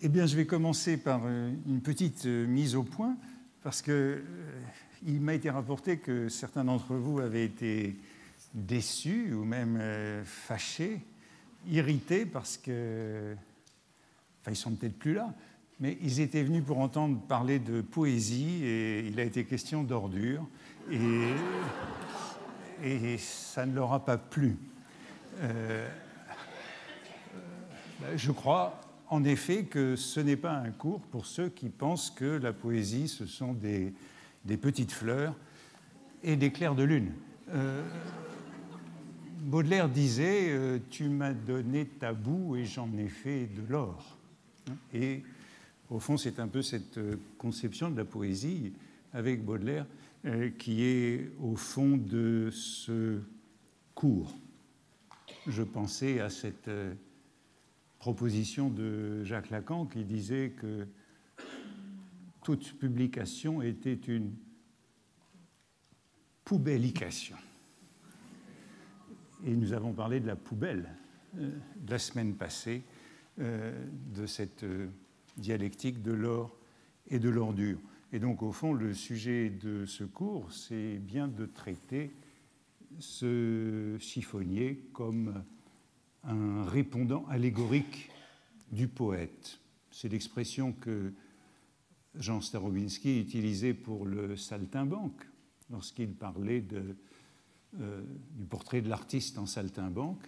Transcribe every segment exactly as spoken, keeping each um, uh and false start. Eh bien, je vais commencer par une petite mise au point, parce que il m'a été rapporté que certains d'entre vous avaient été déçus ou même fâchés, irrités, parce que... Enfin, ils sont peut-être plus là, mais ils étaient venus pour entendre parler de poésie, et il a été question d'ordures, et, et ça ne leur a pas plu. Euh, je crois, en effet, que ce n'est pas un cours pour ceux qui pensent que la poésie, ce sont des... des petites fleurs et des clairs de lune. Euh, Baudelaire disait euh, « Tu m'as donné ta boue et j'en ai fait de l'or ». Et au fond, c'est un peu cette conception de la poésie avec Baudelaire euh, qui est au fond de ce cours. Je pensais à cette euh, proposition de Jacques Lacan qui disait que toute publication était une poubellication. Et nous avons parlé de la poubelle euh, de la semaine passée, euh, de cette euh, dialectique de l'or et de l'ordure. Et donc, au fond, le sujet de ce cours, c'est bien de traiter ce chiffonnier comme un répondant allégorique du poète. C'est l'expression que Jean Starobinski utilisait pour le saltimbanque, lorsqu'il parlait de, euh, du portrait de l'artiste en saltimbanque.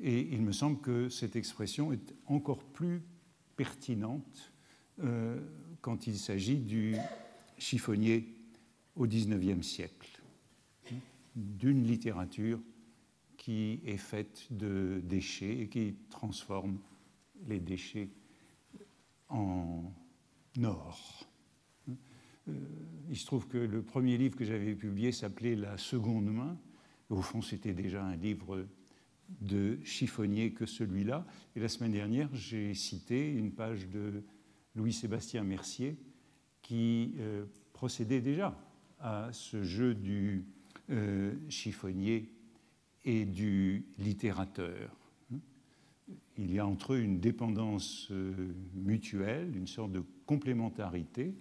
Et il me semble que cette expression est encore plus pertinente euh, quand il s'agit du chiffonnier au dix-neuvième siècle, d'une littérature qui est faite de déchets et qui transforme les déchets en... Nord. Euh, il se trouve que le premier livre que j'avais publié s'appelait « La seconde main ». Au fond, c'était déjà un livre de chiffonnier que celui-là. Et la semaine dernière, j'ai cité une page de Louis-Sébastien Mercier qui euh, procédait déjà à ce jeu du euh, chiffonnier et du littérateur. Il y a entre eux une dépendance euh, mutuelle, une sorte de complémentarité,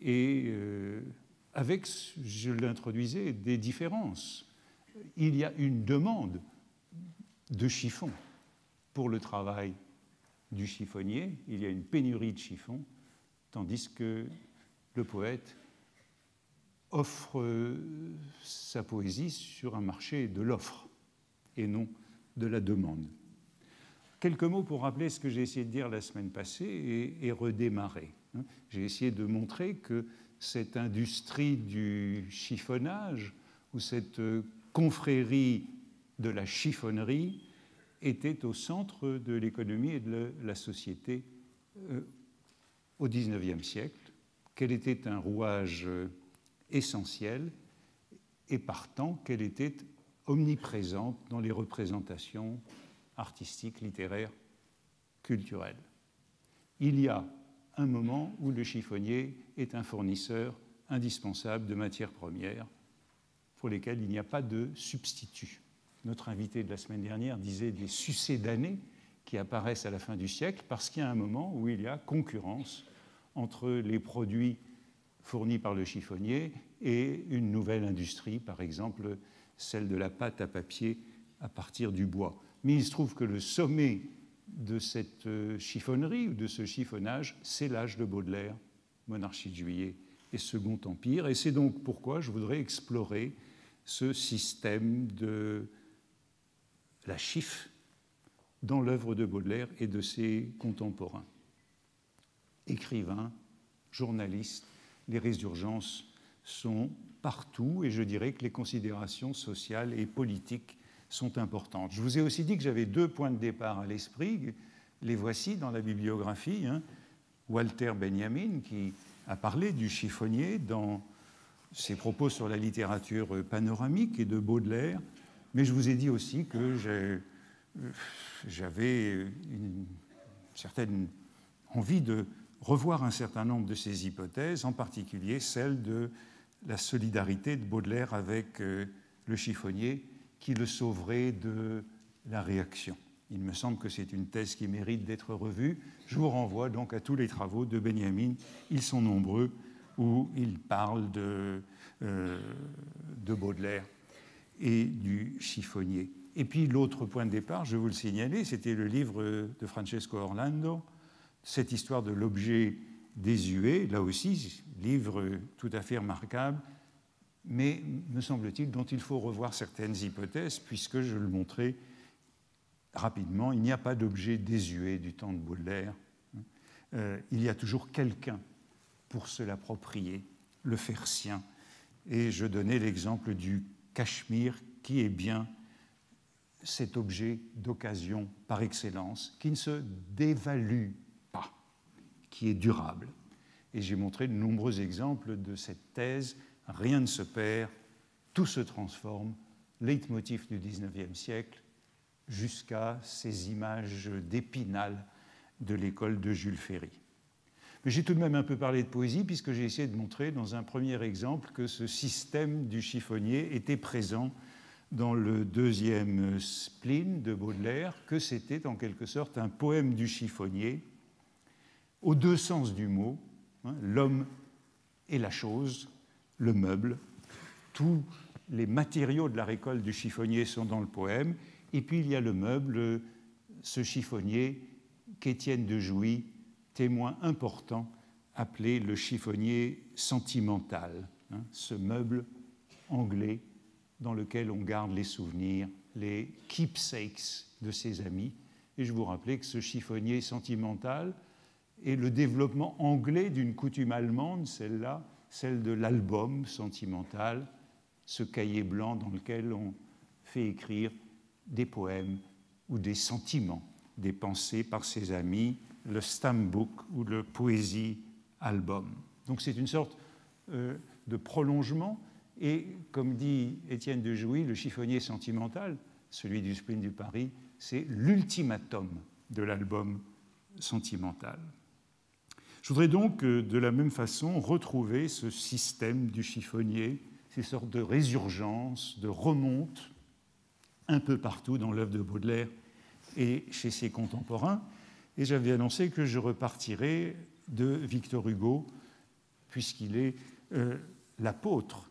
et euh, avec, je l'introduisais, des différences. Il y a une demande de chiffons pour le travail du chiffonnier, il y a une pénurie de chiffons, tandis que le poète offre euh, sa poésie sur un marché de l'offre et non de la demande. Quelques mots pour rappeler ce que j'ai essayé de dire la semaine passée et, et redémarrer. J'ai essayé de montrer que cette industrie du chiffonnage ou cette confrérie de la chiffonnerie était au centre de l'économie et de la société euh, au dix-neuvième siècle, qu'elle était un rouage essentiel et partant qu'elle était omniprésente dans les représentations artistique, littéraire, culturel. Il y a un moment où le chiffonnier est un fournisseur indispensable de matières premières pour lesquelles il n'y a pas de substitut. Notre invité de la semaine dernière disait des sucédanés qui apparaissent à la fin du siècle parce qu'il y a un moment où il y a concurrence entre les produits fournis par le chiffonnier et une nouvelle industrie, par exemple celle de la pâte à papier à partir du bois. Mais il se trouve que le sommet de cette chiffonnerie ou de ce chiffonnage, c'est l'âge de Baudelaire, monarchie de Juillet et Second Empire. Et c'est donc pourquoi je voudrais explorer ce système de la chiffre dans l'œuvre de Baudelaire et de ses contemporains. Écrivains, journalistes, les résurgences sont partout et je dirais que les considérations sociales et politiques sont importantes. Je vous ai aussi dit que j'avais deux points de départ à l'esprit. Les voici dans la bibliographie. Hein. Walter Benjamin, qui a parlé du chiffonnier dans ses propos sur la littérature panoramique et de Baudelaire. Mais je vous ai dit aussi que j'avais une certaine envie de revoir un certain nombre de ces hypothèses, en particulier celle de la solidarité de Baudelaire avec le chiffonnier qui le sauverait de la réaction. Il me semble que c'est une thèse qui mérite d'être revue. Je vous renvoie donc à tous les travaux de Benjamin. Ils sont nombreux, où il parle de, euh, de Baudelaire et du chiffonnier. Et puis l'autre point de départ, je vous le signalais, c'était le livre de Francesco Orlando, cette histoire de l'objet désuet, là aussi, livre tout à fait remarquable, mais, me semble-t-il, dont il faut revoir certaines hypothèses, puisque, je le montrais rapidement, il n'y a pas d'objet désuet du temps de Baudelaire. Euh, il y a toujours quelqu'un pour se l'approprier, le faire sien. Et je donnais l'exemple du cachemire, qui est bien cet objet d'occasion par excellence, qui ne se dévalue pas, qui est durable. Et j'ai montré de nombreux exemples de cette thèse. Rien ne se perd, tout se transforme, leitmotiv du dix-neuvième siècle, jusqu'à ces images d'épinal de l'école de Jules Ferry. Mais j'ai tout de même un peu parlé de poésie, puisque j'ai essayé de montrer dans un premier exemple que ce système du chiffonnier était présent dans le deuxième spleen de Baudelaire, que c'était en quelque sorte un poème du chiffonnier, aux deux sens du mot, hein, l'homme et la chose, le meuble. Tous les matériaux de la récolte du chiffonnier sont dans le poème. Et puis il y a le meuble, ce chiffonnier qu'Étienne de Jouy, témoin important, appelé le chiffonnier sentimental, hein, ce meuble anglais dans lequel on garde les souvenirs, les keepsakes de ses amis. Et je vous rappelais que ce chiffonnier sentimental est le développement anglais d'une coutume allemande, celle-là, celle de l'album sentimental, ce cahier blanc dans lequel on fait écrire des poèmes ou des sentiments, des pensées par ses amis, le stambook ou le poésie album. Donc c'est une sorte euh, de prolongement et, comme dit Étienne de Jouy, le chiffonnier sentimental, celui du spleen du Paris, c'est l'ultimatum de l'album sentimental. Je voudrais donc, euh, de la même façon, retrouver ce système du chiffonnier, ces sortes de résurgences, de remontes, un peu partout dans l'œuvre de Baudelaire et chez ses contemporains. Et j'avais annoncé que je repartirais de Victor Hugo, puisqu'il est euh, l'apôtre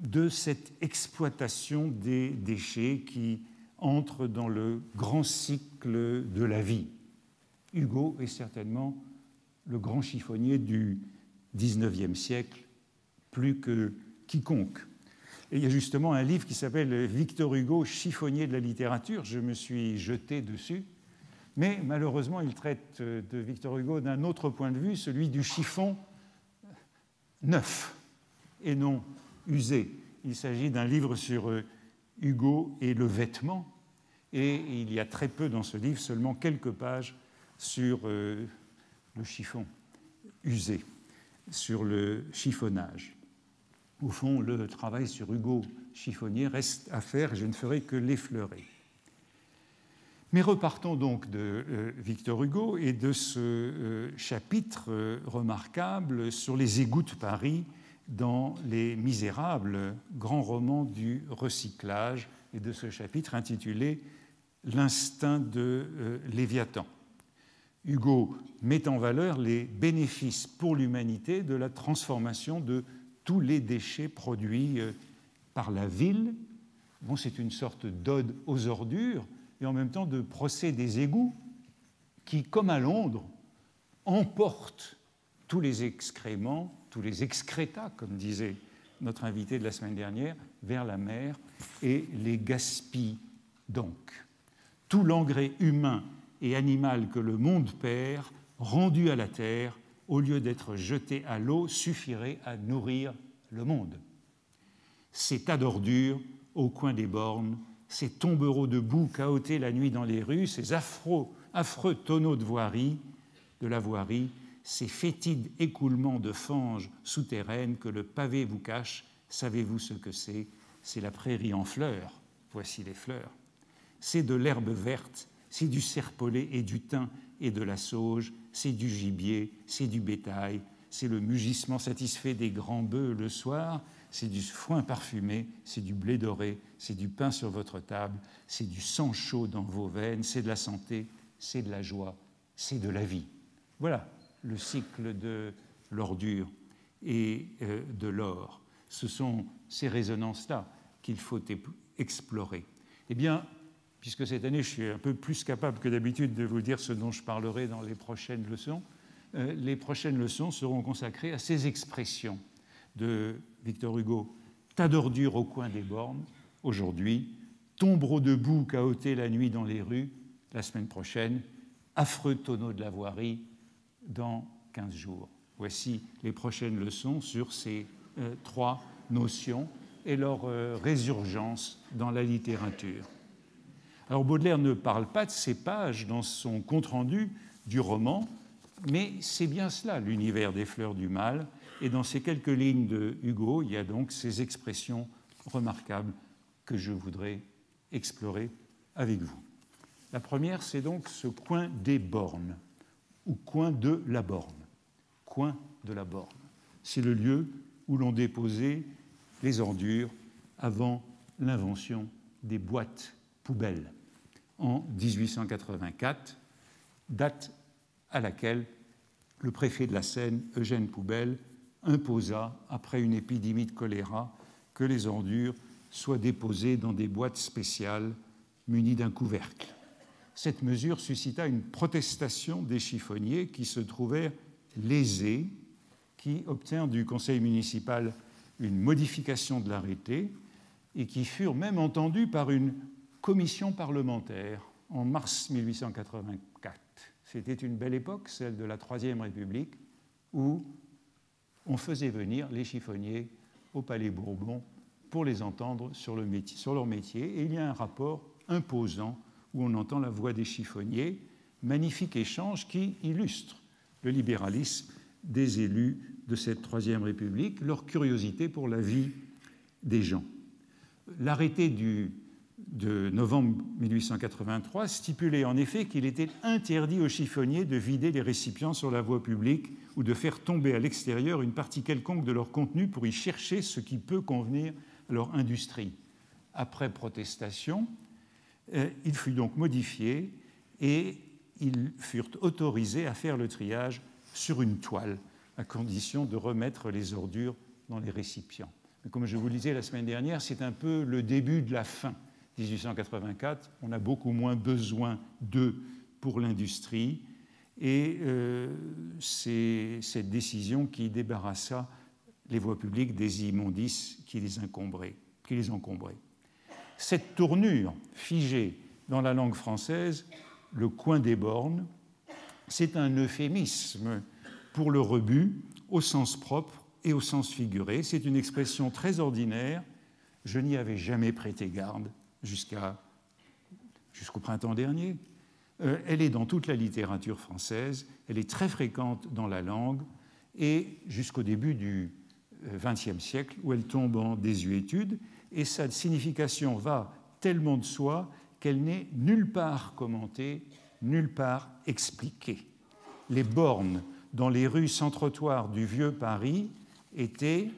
de cette exploitation des déchets qui entre dans le grand cycle de la vie. Hugo est certainement le grand chiffonnier du dix-neuvième siècle, plus que quiconque. Et il y a justement un livre qui s'appelle « Victor Hugo, chiffonnier de la littérature ». Je me suis jeté dessus. Mais malheureusement, il traite de Victor Hugo d'un autre point de vue, celui du chiffon neuf et non usé. Il s'agit d'un livre sur Hugo et le vêtement. Et il y a très peu dans ce livre, seulement quelques pages sur le chiffon usé, sur le chiffonnage. Au fond, le travail sur Hugo chiffonnier reste à faire et je ne ferai que l'effleurer. Mais repartons donc de euh, Victor Hugo et de ce euh, chapitre euh, remarquable sur les égouts de Paris dans Les Misérables, grand roman du recyclage, et de ce chapitre intitulé « L'instinct de euh, Léviathan ». Hugo met en valeur les bénéfices pour l'humanité de la transformation de tous les déchets produits par la ville. Bon, c'est une sorte d'ode aux ordures et en même temps de procès des égouts qui, comme à Londres, emportent tous les excréments, tous les excrétas, comme disait notre invité de la semaine dernière, vers la mer et les gaspillent donc. Tout l'engrais humain et animal que le monde perd, rendu à la terre, au lieu d'être jeté à l'eau, suffirait à nourrir le monde. Ces tas d'ordures au coin des bornes, ces tombereaux de boue cahotés la nuit dans les rues, ces affreux, affreux tonneaux de voirie, de la voirie, ces fétides écoulements de fange souterraines que le pavé vous cache, savez-vous ce que c'est? C'est la prairie en fleurs, voici les fleurs. C'est de l'herbe verte, c'est du serpolet et du thym et de la sauge, c'est du gibier, c'est du bétail, c'est le mugissement satisfait des grands bœufs le soir, c'est du foin parfumé, c'est du blé doré, c'est du pain sur votre table, c'est du sang chaud dans vos veines, c'est de la santé, c'est de la joie, c'est de la vie. Voilà le cycle de l'ordure et euh, de l'or. Ce sont ces résonances-là qu'il faut explorer. Eh bien, puisque cette année, je suis un peu plus capable que d'habitude de vous dire ce dont je parlerai dans les prochaines leçons, euh, les prochaines leçons seront consacrées à ces expressions de Victor Hugo. « Tas d'ordures au coin des bornes » aujourd'hui, « Tombereau de boue cahoté la nuit dans les rues » la semaine prochaine, « Affreux tonneau de la voirie » dans quinze jours. Voici les prochaines leçons sur ces euh, trois notions et leur euh, résurgence dans la littérature. Alors Baudelaire ne parle pas de ces pages dans son compte-rendu du roman, mais c'est bien cela, l'univers des fleurs du mal. Et dans ces quelques lignes de Hugo, il y a donc ces expressions remarquables que je voudrais explorer avec vous. La première, c'est donc ce coin des bornes, ou coin de la borne. Coin de la borne. C'est le lieu où l'on déposait les ordures avant l'invention des boîtes poubelles en mille huit cent quatre-vingt-quatre, date à laquelle le préfet de la Seine, Eugène Poubelle, imposa, après une épidémie de choléra, que les ordures soient déposées dans des boîtes spéciales munies d'un couvercle. Cette mesure suscita une protestation des chiffonniers qui se trouvèrent lésés, qui obtinrent du conseil municipal une modification de l'arrêté et qui furent même entendus par une commission parlementaire en mars mille huit cent quatre-vingt-quatre. C'était une belle époque, celle de la Troisième République, où on faisait venir les chiffonniers au Palais Bourbon pour les entendre sur, le métier, sur leur métier. Et il y a un rapport imposant où on entend la voix des chiffonniers, magnifique échange qui illustre le libéralisme des élus de cette Troisième République, leur curiosité pour la vie des gens. L'arrêté du de novembre mille huit cent quatre-vingt-trois stipulait en effet qu'il était interdit aux chiffonniers de vider les récipients sur la voie publique ou de faire tomber à l'extérieur une partie quelconque de leur contenu pour y chercher ce qui peut convenir à leur industrie. Après protestation, euh, il fut donc modifié et ils furent autorisés à faire le triage sur une toile, à condition de remettre les ordures dans les récipients. Mais comme je vous le disais la semaine dernière, c'est un peu le début de la fin. mille huit cent quatre-vingt-quatre, on a beaucoup moins besoin d'eux pour l'industrie, et euh, c'est cette décision qui débarrassa les voies publiques des immondices qui les encombraient. Qui les encombraient. Cette tournure figée dans la langue française, le coin des bornes, c'est un euphémisme pour le rebut au sens propre et au sens figuré. C'est une expression très ordinaire. Je n'y avais jamais prêté garde jusqu'à jusqu'au printemps dernier. Euh, elle est dans toute la littérature française, elle est très fréquente dans la langue, et jusqu'au début du vingtième siècle, où elle tombe en désuétude, et sa signification va tellement de soi qu'elle n'est nulle part commentée, nulle part expliquée. Les bornes dans les rues sans trottoir du vieux Paris étaient,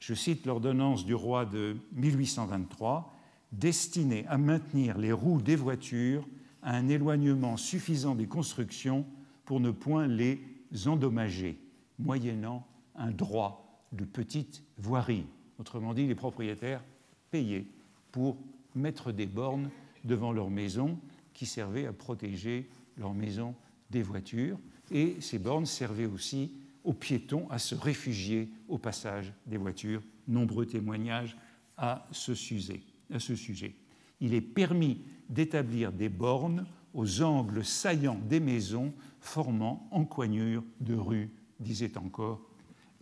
je cite l'ordonnance du roi de mille huit cent vingt-trois, destinée à maintenir les roues des voitures à un éloignement suffisant des constructions pour ne point les endommager, moyennant un droit de petite voirie. Autrement dit, les propriétaires payaient pour mettre des bornes devant leur maison qui servaient à protéger leur maison des voitures. Et ces bornes servaient aussi aux piétons à se réfugier au passage des voitures. Nombreux témoignages à ce sujet. À ce sujet. Il est permis d'établir des bornes aux angles saillants des maisons formant encoignure de rue, disait encore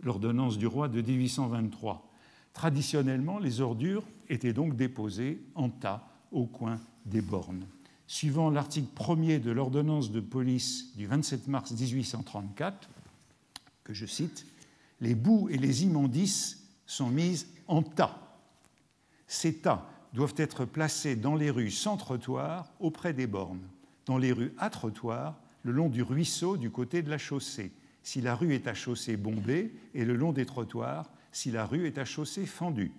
l'ordonnance du roi de mille huit cent vingt-trois. Traditionnellement, les ordures étaient donc déposées en tas au coin des bornes. Suivant l'article premier de l'ordonnance de police du vingt-sept mars mille huit cent trente-quatre, que je cite, « Les boues et les immondices sont mises en tas. Ces tas doivent être placés dans les rues sans trottoir auprès des bornes, dans les rues à trottoir, le long du ruisseau du côté de la chaussée, si la rue est à chaussée bombée, et le long des trottoirs, si la rue est à chaussée fendue.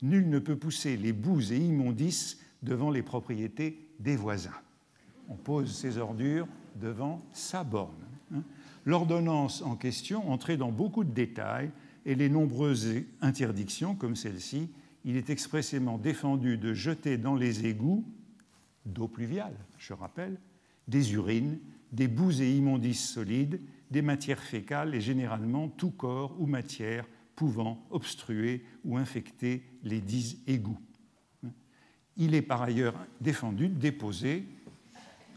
Nul ne peut pousser les boues et immondices devant les propriétés des voisins. On pose ses ordures devant sa borne. L'ordonnance en question entrait dans beaucoup de détails et les nombreuses interdictions, comme celle-ci, il est expressément défendu de jeter dans les égouts d'eau pluviale, je rappelle, des urines, des boues et immondices solides, des matières fécales et généralement tout corps ou matière pouvant obstruer ou infecter les dix égouts. Il est par ailleurs défendu de déposer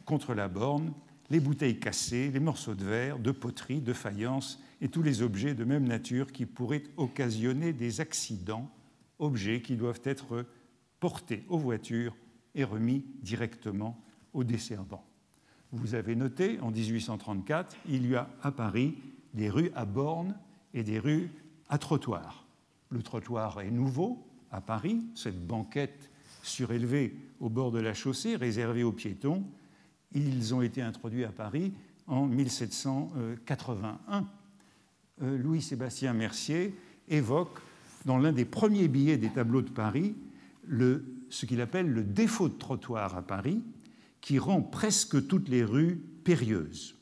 contre la borne les bouteilles cassées, les morceaux de verre, de poterie, de faïence et tous les objets de même nature qui pourraient occasionner des accidents, objets qui doivent être portés aux voitures et remis directement aux desservants. Vous avez noté, en mille huit cent trente-quatre, il y a à Paris des rues à bornes et des rues à trottoir. Le trottoir est nouveau à Paris, cette banquette surélevée au bord de la chaussée, réservée aux piétons. Ils ont été introduits à Paris en mille sept cent quatre-vingt-un. Euh, Louis-Sébastien Mercier évoque dans l'un des premiers billets des tableaux de Paris le, ce qu'il appelle le défaut de trottoir à Paris, qui rend presque toutes les rues périlleuses.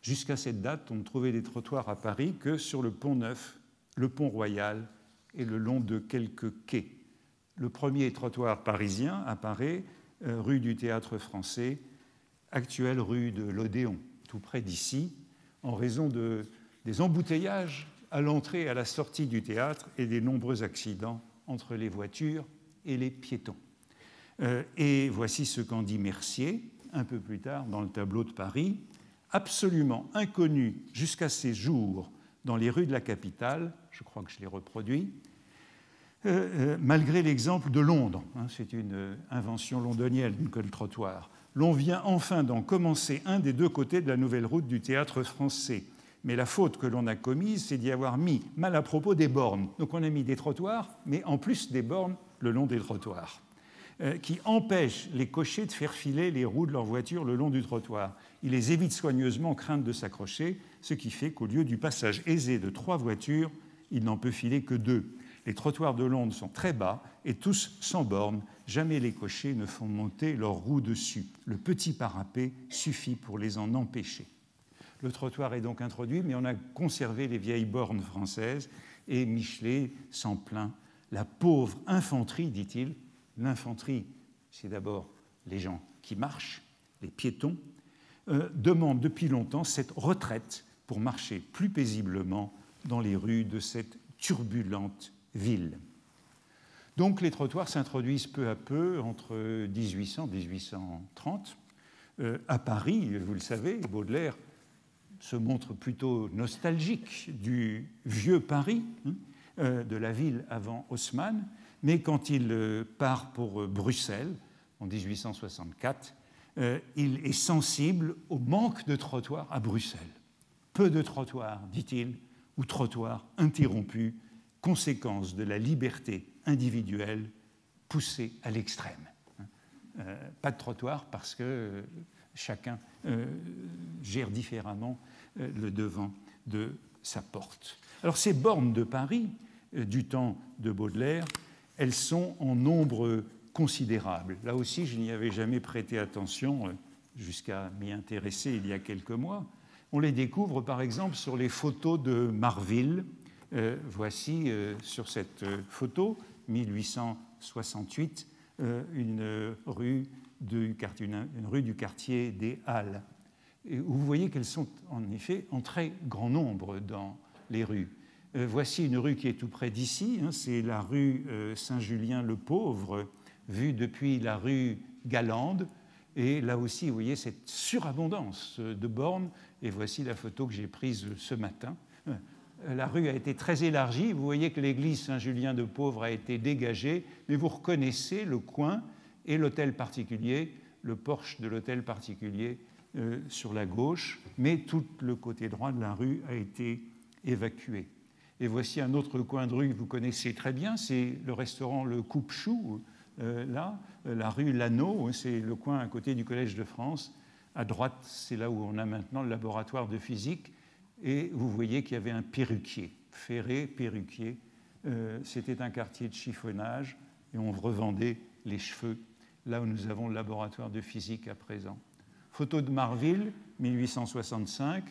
Jusqu'à cette date, on ne trouvait des trottoirs à Paris que sur le pont Neuf, le pont Royal et le long de quelques quais. Le premier trottoir parisien apparaît euh, rue du Théâtre-Français, actuelle rue de l'Odéon, tout près d'ici, en raison de, des embouteillages à l'entrée et à la sortie du théâtre et des nombreux accidents entre les voitures et les piétons. Euh, et voici ce qu'en dit Mercier, un peu plus tard, dans le tableau de Paris, absolument inconnu jusqu'à ces jours dans les rues de la capitale, je crois que je l'ai reproduit, euh, euh, malgré l'exemple de Londres, hein, c'est une invention londonienne que le trottoir. L'on vient enfin d'en commencer un des deux côtés de la nouvelle route du Théâtre français. Mais la faute que l'on a commise, c'est d'y avoir mis mal à propos des bornes. Donc on a mis des trottoirs, mais en plus des bornes le long des trottoirs, euh, qui empêchent les cochers de faire filer les roues de leur voiture le long du trottoir. Ils les évitent soigneusement, crainte de s'accrocher, ce qui fait qu'au lieu du passage aisé de trois voitures, il n'en peut filer que deux. Les trottoirs de Londres sont très bas et tous sans bornes. Jamais les cochers ne font monter leurs roues dessus. Le petit parapet suffit pour les en empêcher. Le trottoir est donc introduit, mais on a conservé les vieilles bornes françaises. Et Michelet s'en plaint. La pauvre infanterie, dit-il. L'infanterie, c'est d'abord les gens qui marchent, les piétons, euh, demande depuis longtemps cette retraite pour marcher plus paisiblement dans les rues de cette turbulente ville. Donc les trottoirs s'introduisent peu à peu entre mille huit cents et mille huit cent trente. Euh, à Paris, vous le savez, Baudelaire se montre plutôt nostalgique du vieux Paris, hein, euh, de la ville avant Haussmann, mais quand il euh, part pour euh, Bruxelles en mille huit cent soixante-quatre, euh, il est sensible au manque de trottoirs à Bruxelles. Peu de trottoirs, dit-il, ou trottoirs interrompus, conséquence de la liberté individuelle poussée à l'extrême. Euh, pas de trottoir parce que chacun euh, gère différemment euh, le devant de sa porte. Alors ces bornes de Paris, euh, du temps de Baudelaire, elles sont en nombre considérable. Là aussi, je n'y avais jamais prêté attention euh, jusqu'à m'y intéresser il y a quelques mois. On les découvre par exemple sur les photos de Marville. Euh, voici euh, sur cette photo, mille huit cent soixante-huit, euh, une, rue du, une, une rue du quartier des Halles. Et vous voyez qu'elles sont en effet en très grand nombre dans les rues. Euh, voici une rue qui est tout près d'ici, hein, c'est la rue euh, Saint-Julien-le-Pauvre, vue depuis la rue Galande. Et là aussi, vous voyez cette surabondance de bornes. Et voici la photo que j'ai prise ce matin. La rue a été très élargie. Vous voyez que l'église Saint-Julien-de-Pauvre a été dégagée, mais vous reconnaissez le coin et l'hôtel particulier, le porche de l'hôtel particulier euh, sur la gauche, mais tout le côté droit de la rue a été évacué. Et voici un autre coin de rue que vous connaissez très bien, c'est le restaurant Le Coupe-Chou, euh, là, la rue Lanneau, c'est le coin à côté du Collège de France. À droite, c'est là où on a maintenant le laboratoire de physique, et vous voyez qu'il y avait un perruquier. Ferré, perruquier, euh, c'était un quartier de chiffonnage et on revendait les cheveux, là où nous avons le laboratoire de physique à présent. Photo de Marville, mille huit cent soixante-cinq,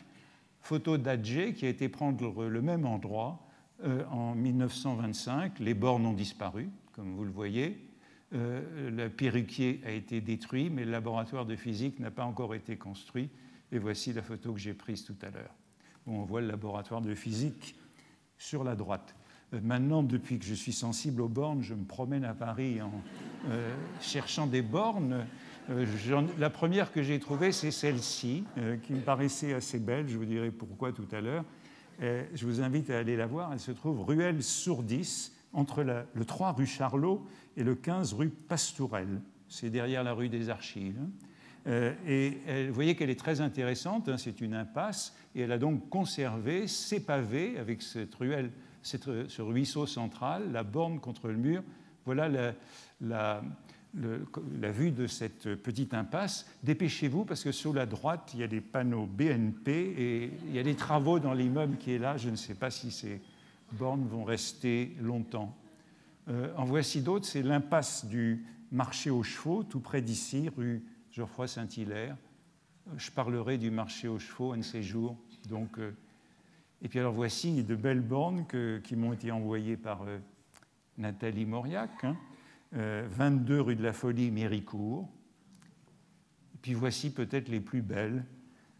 photo d'Adjé qui a été prendre le même endroit euh, en mille neuf cent vingt-cinq, les bornes ont disparu, comme vous le voyez, euh, le perruquier a été détruit, mais le laboratoire de physique n'a pas encore été construit, et voici la photo que j'ai prise tout à l'heure, où on voit le laboratoire de physique sur la droite. Euh, maintenant, depuis que je suis sensible aux bornes, je me promène à Paris en euh, cherchant des bornes. Euh, la première que j'ai trouvée, c'est celle-ci, euh, qui me paraissait assez belle. Je vous dirai pourquoi tout à l'heure. Euh, je vous invite à aller la voir. Elle se trouve ruelle Sourdis, entre la, le trois rue Charlot et le quinze rue Pastourelle. C'est derrière la rue des Archives. Euh, et elle, vous voyez qu'elle est très intéressante, hein, c'est une impasse, et elle a donc conservé ses pavés avec cette ruelle, cette, ce ruisseau central, la borne contre le mur. Voilà la, la, le, la vue de cette petite impasse. Dépêchez-vous, parce que sur la droite, il y a des panneaux B N P et il y a des travaux dans l'immeuble qui est là. Je ne sais pas si ces bornes vont rester longtemps. Euh, en voici d'autres, c'est l'impasse du marché aux chevaux, tout près d'ici, rue Geoffroy Saint-Hilaire. Je parlerai du marché aux chevaux un de ces jours. Donc, euh, et puis alors voici de belles bornes que, qui m'ont été envoyées par euh, Nathalie Mauriac, hein, euh, vingt-deux rue de la Folie, Méricourt. Et puis voici peut-être les plus belles,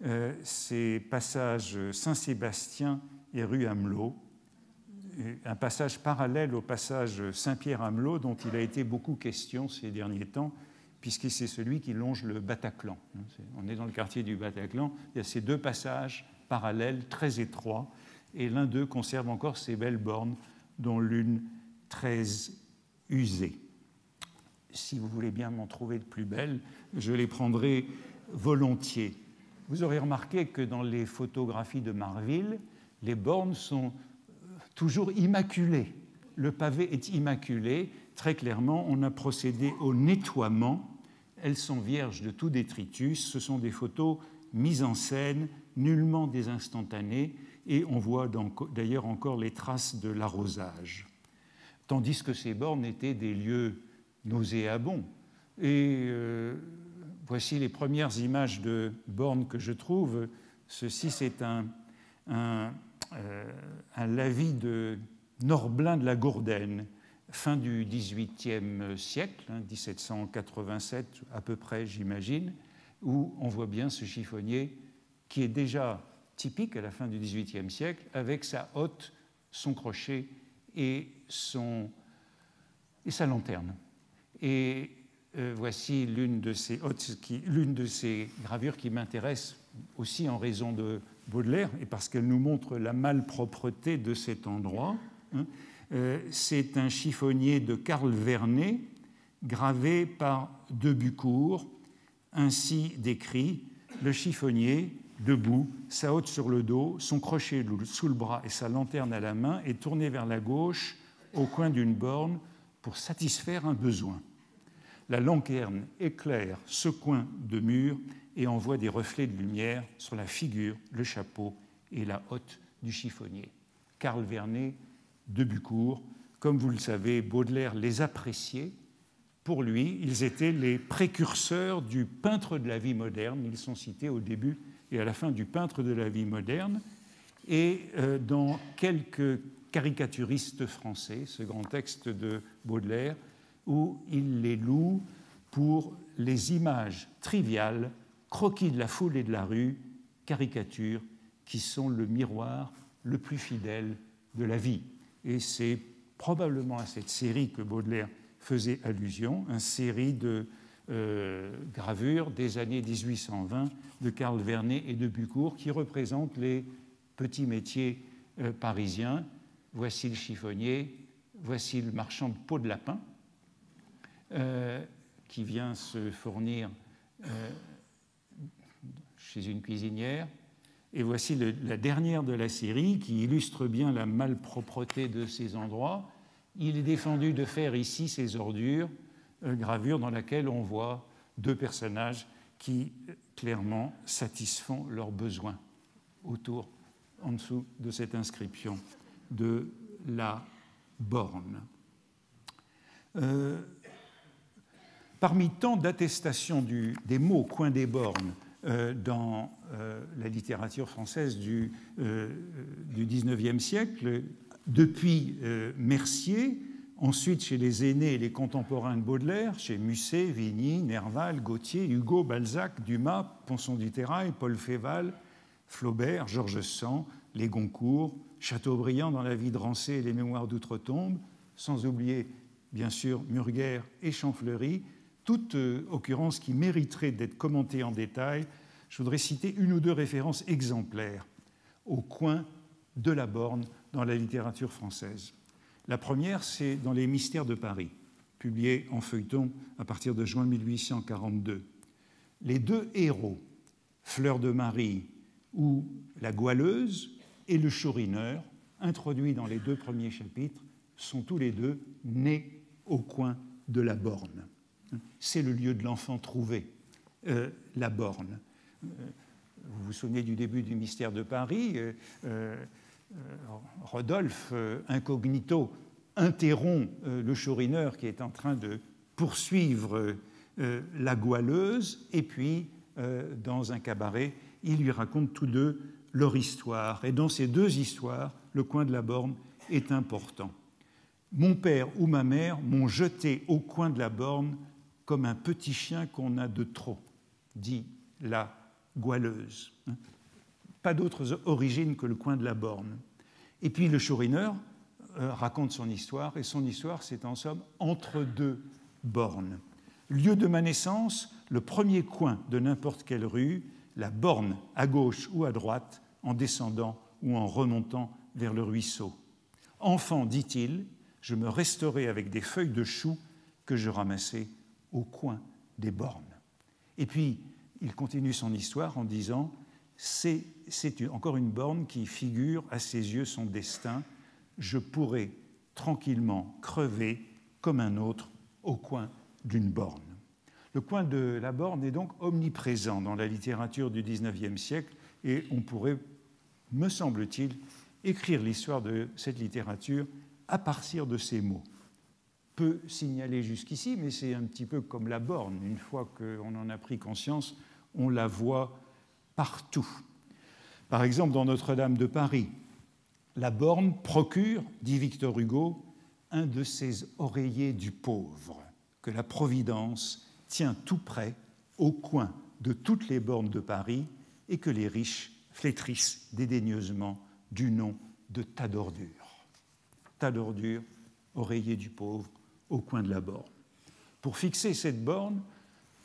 euh, ces passages Saint-Sébastien et rue Amelot, un passage parallèle au passage Saint-Pierre-Amelot dont il a été beaucoup question ces derniers temps, puisque c'est celui qui longe le Bataclan. On est dans le quartier du Bataclan, il y a ces deux passages parallèles, très étroits, et l'un d'eux conserve encore ces belles bornes, dont l'une très usée. Si vous voulez bien m'en trouver de plus belles, je les prendrai volontiers. Vous aurez remarqué que dans les photographies de Marville, les bornes sont toujours immaculées. Le pavé est immaculé. Très clairement, on a procédé au nettoiement. Elles sont vierges de tout détritus. Ce sont des photos mises en scène, nullement des instantanées, et on voit d'ailleurs encore les traces de l'arrosage. Tandis que ces bornes étaient des lieux nauséabonds. Et euh, voici les premières images de bornes que je trouve. Ceci, c'est un, un, euh, un lavis de Norblin de la Gourdaine, fin du XVIIIe siècle, hein, mille sept cent quatre-vingt-sept à peu près, j'imagine, où on voit bien ce chiffonnier qui est déjà typique à la fin du XVIIIe siècle, avec sa hotte, son crochet et, son, et sa lanterne. Et euh, voici l'une de ces hottes, l'une de ces gravures qui m'intéresse aussi en raison de Baudelaire et parce qu'elle nous montre la malpropreté de cet endroit, hein. Euh, c'est un chiffonnier de Karl Vernet, gravé par Debucourt, ainsi décrit, le chiffonnier, debout, sa hotte sur le dos, son crochet sous le bras et sa lanterne à la main, est tourné vers la gauche, au coin d'une borne, pour satisfaire un besoin. La lanterne éclaire ce coin de mur et envoie des reflets de lumière sur la figure, le chapeau et la hotte du chiffonnier. Karl Vernet, Debucourt, comme vous le savez, Baudelaire les appréciait. Pour lui, ils étaient les précurseurs du peintre de la vie moderne. Ils sont cités au début et à la fin du peintre de la vie moderne. Et euh, dans quelques caricaturistes français, ce grand texte de Baudelaire, où il les loue pour les images triviales, croquis de la foule et de la rue, caricatures qui sont le miroir le plus fidèle de la vie. Et c'est probablement à cette série que Baudelaire faisait allusion, une série de euh, gravures des années mille huit cent vingt de Karl Vernet et de Debucourt qui représentent les petits métiers euh, parisiens. Voici le chiffonnier, voici le marchand de peau de lapin euh, qui vient se fournir euh, chez une cuisinière. Et voici le, la dernière de la série qui illustre bien la malpropreté de ces endroits. Il est défendu de faire ici ces ordures, euh, gravure dans laquelle on voit deux personnages qui, clairement, satisfont leurs besoins autour, en dessous de cette inscription de la borne. Euh, parmi tant d'attestations des mots coin des bornes euh, dans euh, la littérature française du, euh, du dix-neuvième siècle, depuis euh, Mercier, ensuite chez les aînés et les contemporains de Baudelaire, chez Musset, Vigny, Nerval, Gautier, Hugo, Balzac, Dumas, Ponson du Terrail, Paul Féval, Flaubert, Georges Sand, les Goncourt, Chateaubriand dans La vie de Rancé et les Mémoires d'outre-tombe, sans oublier bien sûr Murger et Champfleury, toute euh, occurrence qui mériterait d'être commentée en détail. Je voudrais citer une ou deux références exemplaires au coin de la borne dans la littérature française. La première, c'est dans Les Mystères de Paris, publié en feuilleton à partir de juin mille huit cent quarante-deux. Les deux héros, Fleur de Marie ou la Goualeuse et le Chourineur, introduits dans les deux premiers chapitres, sont tous les deux nés au coin de la borne. C'est le lieu de l'enfant trouvé, euh, la borne. Vous vous souvenez du début du Mystère de Paris, euh, euh, Rodolphe, euh, incognito, interrompt euh, le Chourineur qui est en train de poursuivre euh, la Goualeuse, et puis, euh, dans un cabaret, ils lui racontent tous deux leur histoire. Et dans ces deux histoires, le coin de la borne est important. Mon père ou ma mère m'ont jeté au coin de la borne comme un petit chien qu'on a de trop, dit la Goualeuse. Pas d'autres origines que le coin de la borne. Et puis le Chourineur raconte son histoire, et son histoire, c'est en somme entre deux bornes. Lieu de ma naissance, le premier coin de n'importe quelle rue, la borne à gauche ou à droite, en descendant ou en remontant vers le ruisseau. Enfant, dit-il, je me restaurais avec des feuilles de choux que je ramassais au coin des bornes. Et puis, il continue son histoire en disant « C'est encore une borne qui figure à ses yeux son destin. Je pourrais tranquillement crever comme un autre au coin d'une borne. » Le coin de la borne est donc omniprésent dans la littérature du dix-neuvième siècle, et on pourrait, me semble-t-il, écrire l'histoire de cette littérature à partir de ces mots. Peu signalé jusqu'ici, mais c'est un petit peu comme la borne. Une fois qu'on en a pris conscience, on la voit partout. Par exemple, dans Notre-Dame de Paris, la borne procure, dit Victor Hugo, un de ces oreillers du pauvre que la Providence tient tout près, au coin de toutes les bornes de Paris, et que les riches flétrissent dédaigneusement du nom de tas d'ordures. Tas d'ordures, oreiller du pauvre, au coin de la borne. Pour fixer cette borne,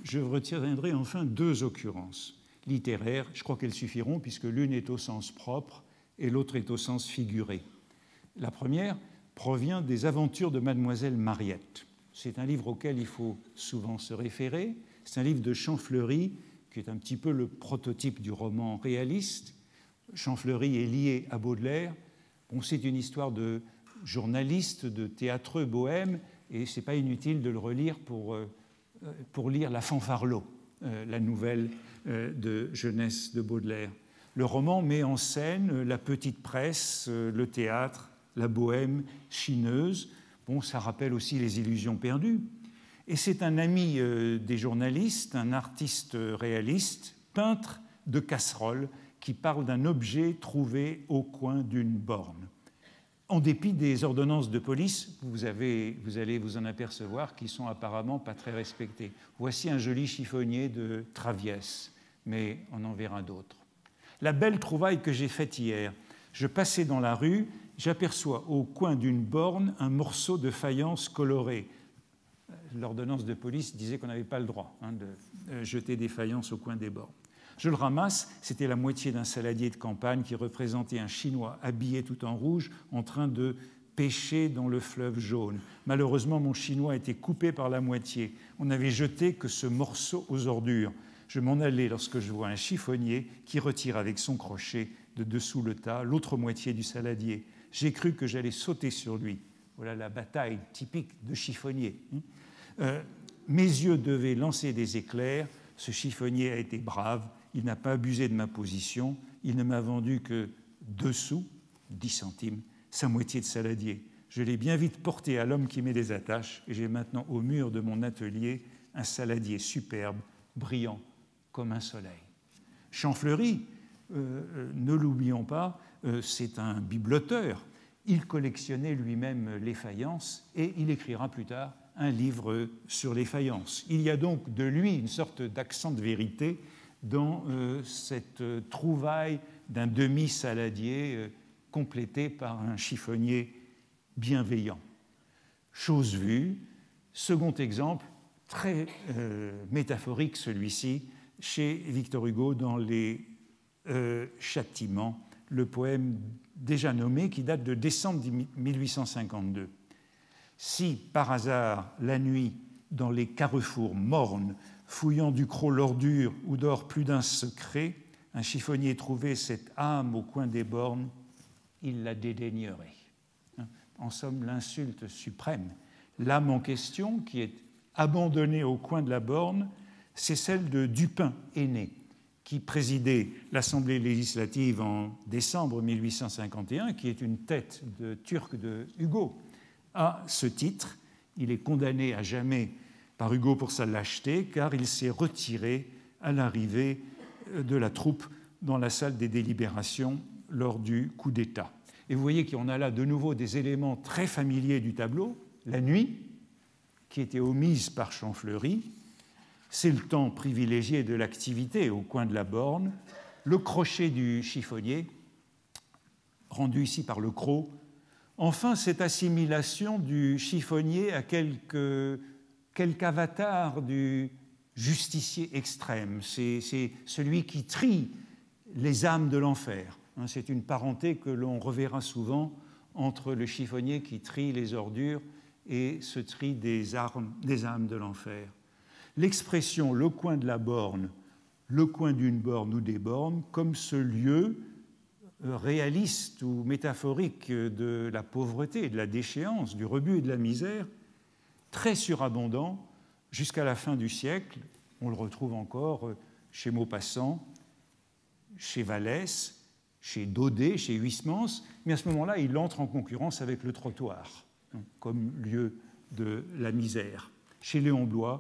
je retiendrai enfin deux occurrences littéraires, je crois qu'elles suffiront, puisque l'une est au sens propre et l'autre est au sens figuré. La première provient des Aventures de Mademoiselle Mariette. C'est un livre auquel il faut souvent se référer. C'est un livre de Champfleury, qui est un petit peu le prototype du roman réaliste. Champfleury est lié à Baudelaire. Bon, c'est une histoire de journaliste, de théâtreux bohème, et ce n'est pas inutile de le relire pour, euh, pour lire La Fanfarlot, euh, la nouvelle euh, de jeunesse de Baudelaire. Le roman met en scène la petite presse, euh, le théâtre, la bohème chineuse. Bon, ça rappelle aussi Les Illusions perdues. Et c'est un ami euh, des journalistes, un artiste réaliste, peintre de casserole, qui parle d'un objet trouvé au coin d'une borne. En dépit des ordonnances de police, vous, avez, vous allez vous en apercevoir, qui sont apparemment pas très respectées. Voici un joli chiffonnier de Traviès, mais on en verra d'autres. La belle trouvaille que j'ai faite hier. Je passais dans la rue, j'aperçois au coin d'une borne un morceau de faïence colorée. L'ordonnance de police disait qu'on n'avait pas le droit hein, de jeter des faïences au coin des bornes. Je le ramasse, c'était la moitié d'un saladier de campagne qui représentait un Chinois habillé tout en rouge en train de pêcher dans le fleuve jaune. Malheureusement, mon Chinois était coupé par la moitié. On n'avait jeté que ce morceau aux ordures. Je m'en allais lorsque je vois un chiffonnier qui retire avec son crochet de dessous le tas l'autre moitié du saladier. J'ai cru que j'allais sauter sur lui. Voilà la bataille typique de chiffonnier. Euh, mes yeux devaient lancer des éclairs. Ce chiffonnier a été brave. Il n'a pas abusé de ma position. Il ne m'a vendu que deux sous, dix centimes, sa moitié de saladier. Je l'ai bien vite porté à l'homme qui met des attaches et j'ai maintenant au mur de mon atelier un saladier superbe, brillant comme un soleil. Champfleury, euh, ne l'oublions pas, euh, c'est un bibloteur. Il collectionnait lui-même les faïences et il écrira plus tard un livre sur les faïences. Il y a donc de lui une sorte d'accent de vérité dans euh, cette euh, trouvaille d'un demi-saladier euh, complété par un chiffonnier bienveillant. Chose vue, second exemple, très euh, métaphorique celui-ci, chez Victor Hugo dans les euh, Châtiments, le poème déjà nommé qui date de décembre mille huit cent cinquante-deux. Si, par hasard, la nuit, dans les carrefours mornes, fouillant du croc l'ordure où dort plus d'un secret, un chiffonnier trouvait cette âme au coin des bornes, il la dédaignerait. En somme, l'insulte suprême. L'âme en question, qui est abandonnée au coin de la borne, c'est celle de Dupin, aîné, qui présidait l'Assemblée législative en décembre mille huit cent cinquante et un, qui est une tête de Turc de Hugo. À ce titre, il est condamné à jamais par Hugo pour sa lâcheté, car il s'est retiré à l'arrivée de la troupe dans la salle des délibérations lors du coup d'État. Et vous voyez qu'on a là de nouveau des éléments très familiers du tableau. La nuit, qui était omise par Champfleury, c'est le temps privilégié de l'activité au coin de la borne, le crochet du chiffonnier, rendu ici par le croc, enfin cette assimilation du chiffonnier à quelque, quelque avatar du justicier extrême, c'est celui qui trie les âmes de l'enfer. C'est une parenté que l'on reverra souvent entre le chiffonnier qui trie les ordures et ce tri des, armes, des âmes de l'enfer. L'expression « le coin de la borne »,« le coin d'une borne ou des bornes », comme ce lieu réaliste ou métaphorique de la pauvreté, de la déchéance, du rebut et de la misère, très surabondant jusqu'à la fin du siècle. On le retrouve encore chez Maupassant, chez Vallès, chez Daudet, chez Huysmans, mais à ce moment-là, il entre en concurrence avec le trottoir comme lieu de la misère. Chez Léon Bloy,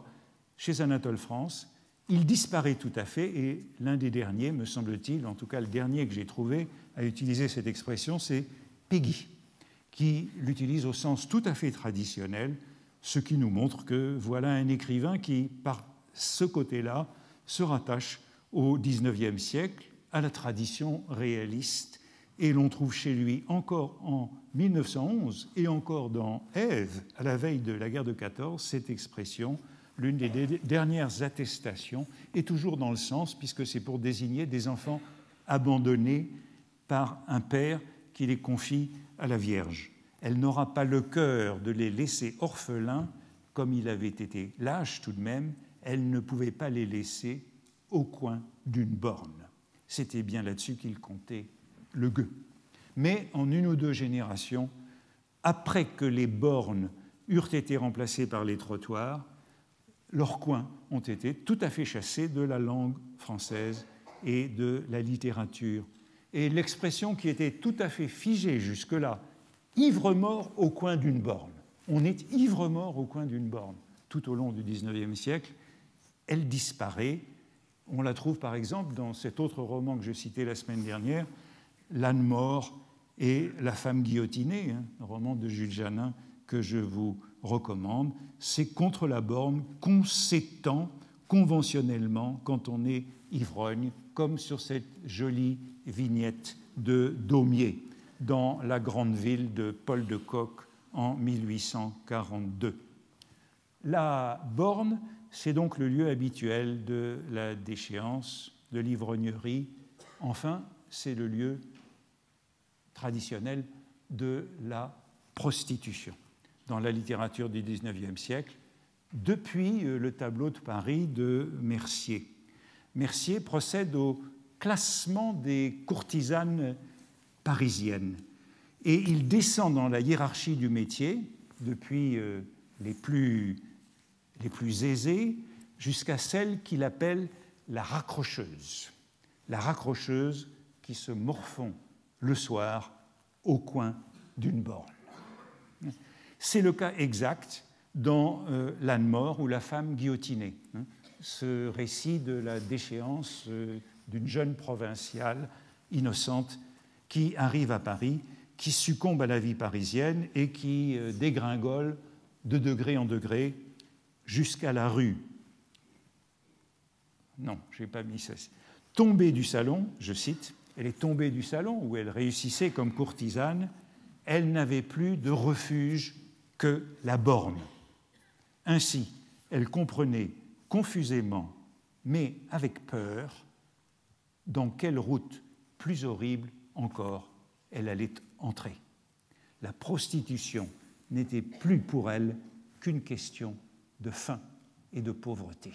chez Anatole France, il disparaît tout à fait, et l'un des derniers, me semble-t-il, en tout cas le dernier que j'ai trouvé à utiliser cette expression, c'est Peggy, qui l'utilise au sens tout à fait traditionnel, ce qui nous montre que voilà un écrivain qui, par ce côté-là, se rattache au dix-neuvième siècle, à la tradition réaliste, et l'on trouve chez lui encore en mille neuf cent onze, et encore dans Ève, à la veille de la guerre de quatorze, cette expression. L'une des dernières attestations est toujours dans le sens, puisque c'est pour désigner des enfants abandonnés par un père qui les confie à la Vierge. Elle n'aura pas le cœur de les laisser orphelins, comme il avait été lâche tout de même, elle ne pouvait pas les laisser au coin d'une borne. C'était bien là-dessus qu'il comptait le gueux. Mais en une ou deux générations, après que les bornes eurent été remplacées par les trottoirs, leurs coins ont été tout à fait chassés de la langue française et de la littérature. Et l'expression qui était tout à fait figée jusque-là, ivre-mort au coin d'une borne. On est ivre-mort au coin d'une borne. Tout au long du dix-neuvième siècle, elle disparaît. On la trouve par exemple dans cet autre roman que je citais la semaine dernière, L'âne mort et la femme guillotinée, hein, roman de Jules Janin que je vous recommande. C'est contre la borne qu'on s'étend conventionnellement quand on est ivrogne, comme sur cette jolie vignette de Daumier dans la grande ville de Paul de Kock en mille huit cent quarante-deux. La borne, c'est donc le lieu habituel de la déchéance, de l'ivrognerie. Enfin, c'est le lieu traditionnel de la prostitution. Dans la littérature du dix-neuvième siècle, depuis le tableau de Paris de Mercier. Mercier procède au classement des courtisanes parisiennes et il descend dans la hiérarchie du métier, depuis les plus, les plus aisées jusqu'à celle qu'il appelle la raccrocheuse. La raccrocheuse qui se morfond le soir au coin d'une borne. C'est le cas exact dans euh, L'âne mort ou La femme guillotinée, hein, ce récit de la déchéance euh, d'une jeune provinciale innocente qui arrive à Paris, qui succombe à la vie parisienne et qui euh, dégringole de degré en degré jusqu'à la rue. Non, je n'ai pas mis ça. Tombée du salon, je cite, elle est tombée du salon où elle réussissait comme courtisane, elle n'avait plus de refuge que la borne. Ainsi, elle comprenait confusément, mais avec peur, dans quelle route plus horrible encore elle allait entrer. La prostitution n'était plus pour elle qu'une question de faim et de pauvreté.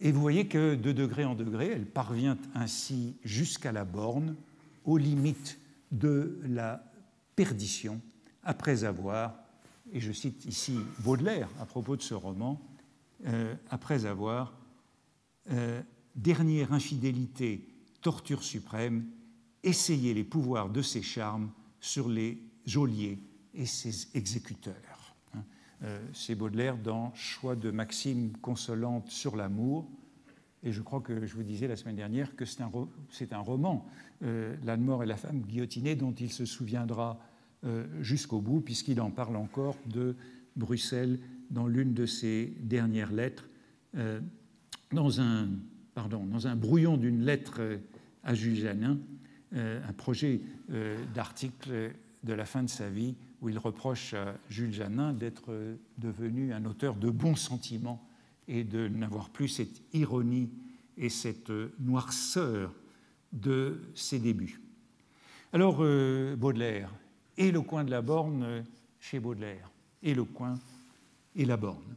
Et vous voyez que de degré en degré, elle parvient ainsi jusqu'à la borne, aux limites de la perdition, après avoir, et je cite ici Baudelaire à propos de ce roman, euh, après avoir euh, « Dernière infidélité, torture suprême, essayez les pouvoirs de ses charmes sur les geôliers et ses exécuteurs. » Euh, c'est Baudelaire dans « Choix de maximes consolantes sur l'amour ». Et je crois que je vous disais la semaine dernière que c'est un, ro un roman, euh, « L'âne mort et la femme guillotinée », dont il se souviendra euh, jusqu'au bout, puisqu'il en parle encore de Bruxelles dans l'une de ses dernières lettres, euh, dans, un, pardon, dans un brouillon d'une lettre euh, à Jules Janin, euh, un projet euh, d'article de la fin de sa vie, où il reproche à Jules Janin d'être devenu un auteur de bons sentiments et de n'avoir plus cette ironie et cette noirceur de ses débuts. Alors, euh, Baudelaire, et le coin de la borne chez Baudelaire, et le coin et la borne.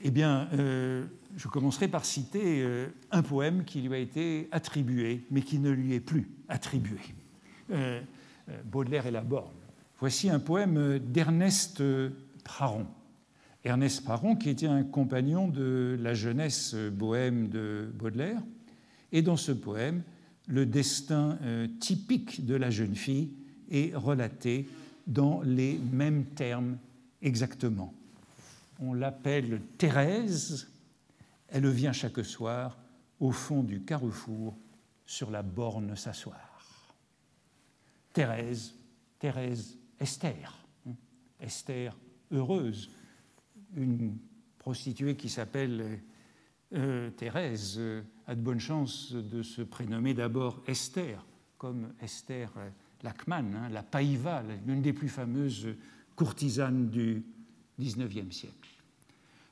Eh bien, euh, je commencerai par citer euh, un poème qui lui a été attribué, mais qui ne lui est plus attribué. Euh, Baudelaire et la borne. Voici un poème d'Ernest Praron. Ernest Praron, qui était un compagnon de la jeunesse bohème de Baudelaire. Et dans ce poème, le destin typique de la jeune fille est relaté dans les mêmes termes exactement. On l'appelle Thérèse. Elle vient chaque soir au fond du carrefour sur la borne s'asseoir. Thérèse, Thérèse Esther, Esther heureuse, une prostituée qui s'appelle euh, Thérèse euh, a de bonnes chances de se prénommer d'abord Esther, comme Esther euh, Lachman, hein, la Païva, l'une des plus fameuses courtisanes du dix-neuvième siècle.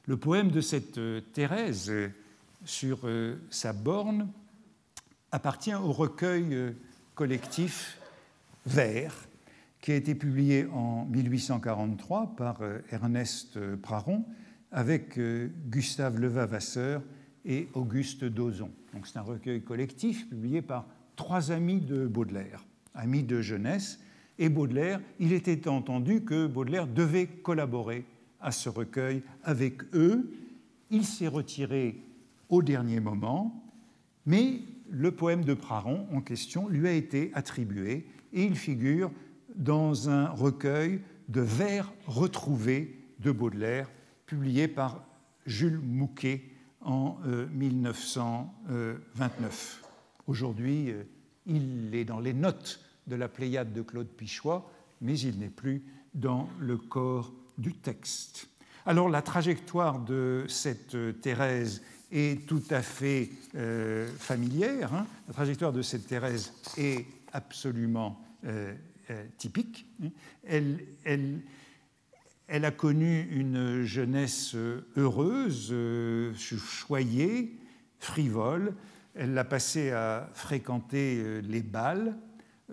Le poème de cette euh, Thérèse euh, sur euh, sa borne appartient au recueil euh, collectif Vers, qui a été publié en mille huit cent quarante-trois par Ernest Praron avec Gustave Levavasseur et Auguste Dauzon. C'est un recueil collectif publié par trois amis de Baudelaire, amis de jeunesse. Et Baudelaire, il était entendu que Baudelaire devait collaborer à ce recueil avec eux. Il s'est retiré au dernier moment, mais le poème de Praron en question lui a été attribué. Et il figure dans un recueil de vers retrouvés de Baudelaire, publié par Jules Mouquet en euh, mille neuf cent vingt-neuf. Aujourd'hui, euh, il est dans les notes de la Pléiade de Claude Pichois, mais il n'est plus dans le corps du texte. Alors la trajectoire de cette euh, Thérèse est tout à fait euh, familière. Hein. La trajectoire de cette Thérèse est absolument euh, euh, typique. Elle, elle, elle a connu une jeunesse heureuse, euh, choyée, frivole. Elle l'a passée à fréquenter les bals,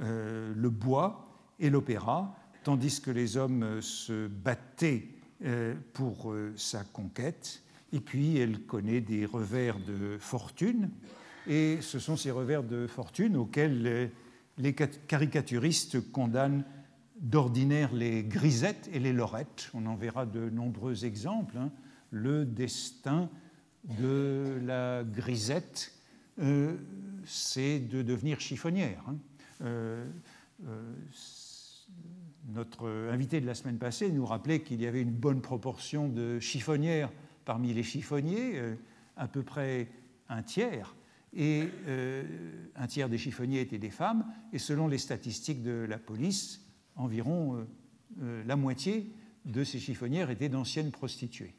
euh, le bois et l'opéra, tandis que les hommes se battaient euh, pour euh, sa conquête. Et puis, elle connaît des revers de fortune. Et ce sont ces revers de fortune auxquels euh, les caricaturistes condamnent d'ordinaire les grisettes et les lorettes. On en verra de nombreux exemples. Hein. Le destin de la grisette euh, c'est de devenir chiffonnière. Hein. Euh, euh, notre invité de la semaine passée nous rappelait qu'il y avait une bonne proportion de chiffonnières parmi les chiffonniers, euh, à peu près un tiers, et euh, un tiers des chiffonniers étaient des femmes, et selon les statistiques de la police, environ euh, euh, la moitié de ces chiffonnières étaient d'anciennes prostituées.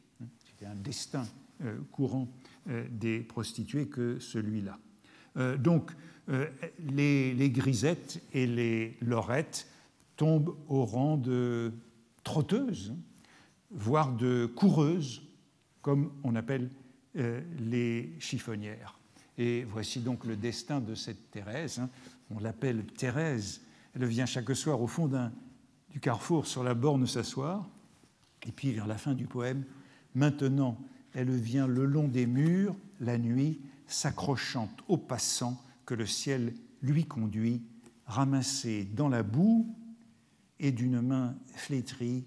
C'était un destin euh, courant euh, des prostituées que celui-là. Euh, donc, euh, les, les grisettes et les lorettes tombent au rang de trotteuses, voire de coureuses, comme on appelle euh, les chiffonnières. Et voici donc le destin de cette Thérèse. Hein. On l'appelle Thérèse. Elle vient chaque soir au fond d'un du carrefour sur la borne s'asseoir, et puis vers la fin du poème, maintenant elle vient le long des murs, la nuit, s'accrochant aux passants que le ciel lui conduit, ramassée dans la boue et d'une main flétrie,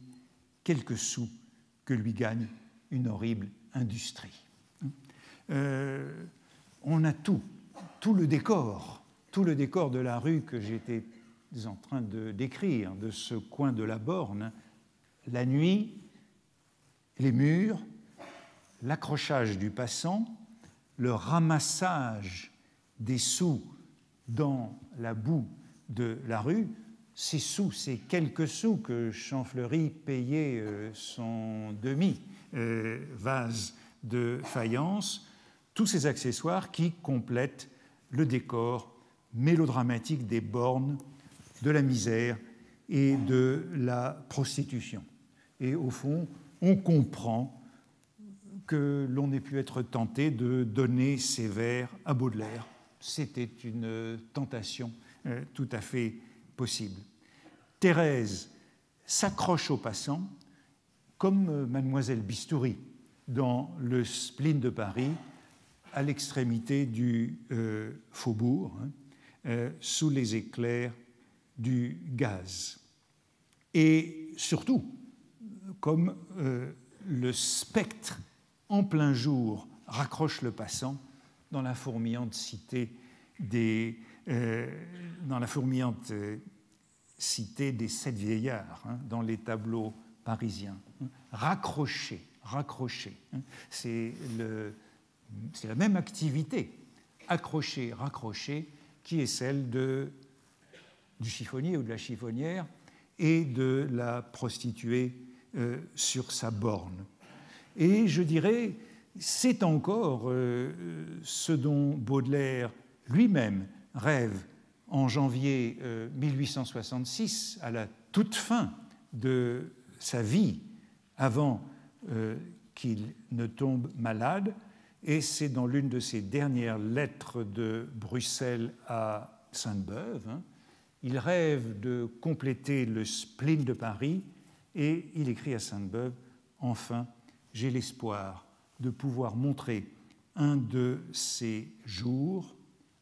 quelques sous que lui gagne une horrible industrie. Euh, on a tout, tout le décor, tout le décor de la rue que j'étais en train de décrire, de ce coin de la borne, la nuit, les murs, l'accrochage du passant, le ramassage des sous dans la boue de la rue, ces sous, ces quelques sous que Champfleury payait son demi euh, vase de faïence, tous ces accessoires qui complètent le décor mélodramatique des bornes, de la misère et de la prostitution. Et au fond, on comprend que l'on ait pu être tenté de donner ces vers à Baudelaire. C'était une tentation euh, tout à fait possible. Thérèse s'accroche aux passants comme Mademoiselle Bistouri dans le spleen de Paris, à l'extrémité du euh, faubourg, hein, euh, sous les éclairs du gaz, et surtout comme euh, le spectre en plein jour raccroche le passant dans la fourmillante cité des, euh, dans la fourmillante euh, cité des sept vieillards, hein, dans les tableaux parisiens, hein, raccroché, raccroché, hein, c'est le, c'est la même activité, accroché, raccroché, qui est celle de du chiffonnier ou de la chiffonnière et de la prostituée euh, sur sa borne. Et je dirais, c'est encore euh, ce dont Baudelaire lui-même rêve en janvier euh, mille huit cent soixante-six, à la toute fin de sa vie, avant euh, qu'il ne tombe malade, et c'est dans l'une de ses dernières lettres de Bruxelles à Sainte-Beuve, hein, il rêve de compléter le spleen de Paris et il écrit à Sainte-Beuve « Enfin, j'ai l'espoir de pouvoir montrer un de ces jours,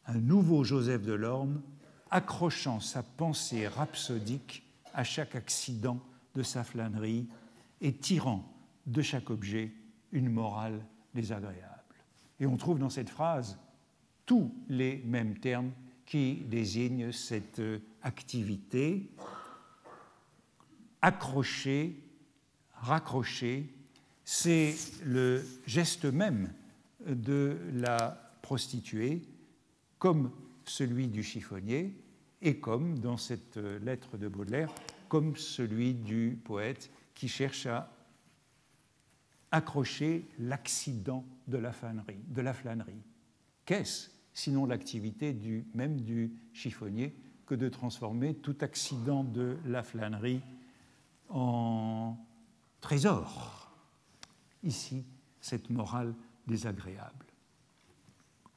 un nouveau Joseph Delorme, accrochant sa pensée rhapsodique à chaque accident de sa flânerie et tirant de chaque objet une morale désagréable. » Et on trouve dans cette phrase tous les mêmes termes qui désigne cette activité accrochée, raccrochée. C'est le geste même de la prostituée, comme celui du chiffonnier et comme, dans cette lettre de Baudelaire, comme celui du poète qui cherche à accrocher l'accident de la flânerie. De la flânerie. Qu'est-ce ? Sinon l'activité du, même du chiffonnier, que de transformer tout accident de la flânerie en trésor. Ici, cette morale désagréable.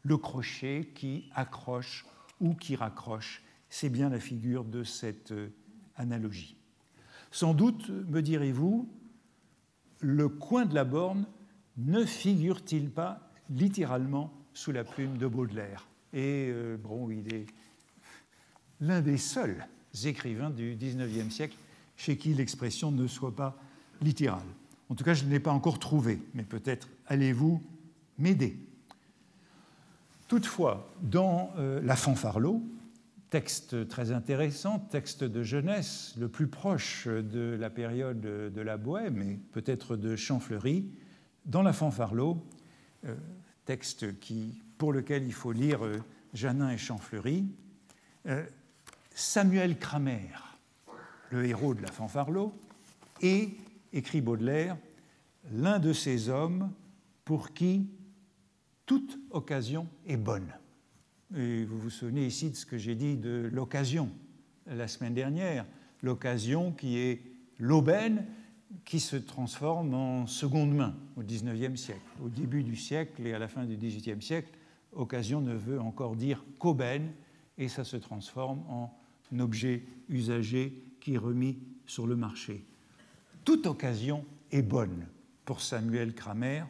Le crochet qui accroche ou qui raccroche, c'est bien la figure de cette analogie. Sans doute, me direz-vous, le coin de la borne ne figure-t-il pas littéralement sous la plume de Baudelaire. Et euh, bon, il est l'un des seuls écrivains du dix-neuvième siècle chez qui l'expression ne soit pas littérale. En tout cas, je ne l'ai pas encore trouvé, mais peut-être allez-vous m'aider. Toutefois, dans euh, La Fanfarelot, texte très intéressant, texte de jeunesse, le plus proche de la période de la Bohème et peut-être de Champfleury, dans La Fanfarelot, euh, texte qui, pour lequel il faut lire euh, Janin et Champfleury, euh, Samuel Cramer, le héros de La Fanfarelot, et, écrit Baudelaire, l'un de ces hommes pour qui toute occasion est bonne. Et vous vous souvenez ici de ce que j'ai dit de l'occasion la semaine dernière, l'occasion qui est l'aubaine qui se transforme en seconde main au dix-neuvième siècle. Au début du siècle et à la fin du dix-huitième siècle, occasion ne veut encore dire qu'aubaine et ça se transforme en objet usagé qui est remis sur le marché. Toute occasion est bonne pour Samuel Cramer,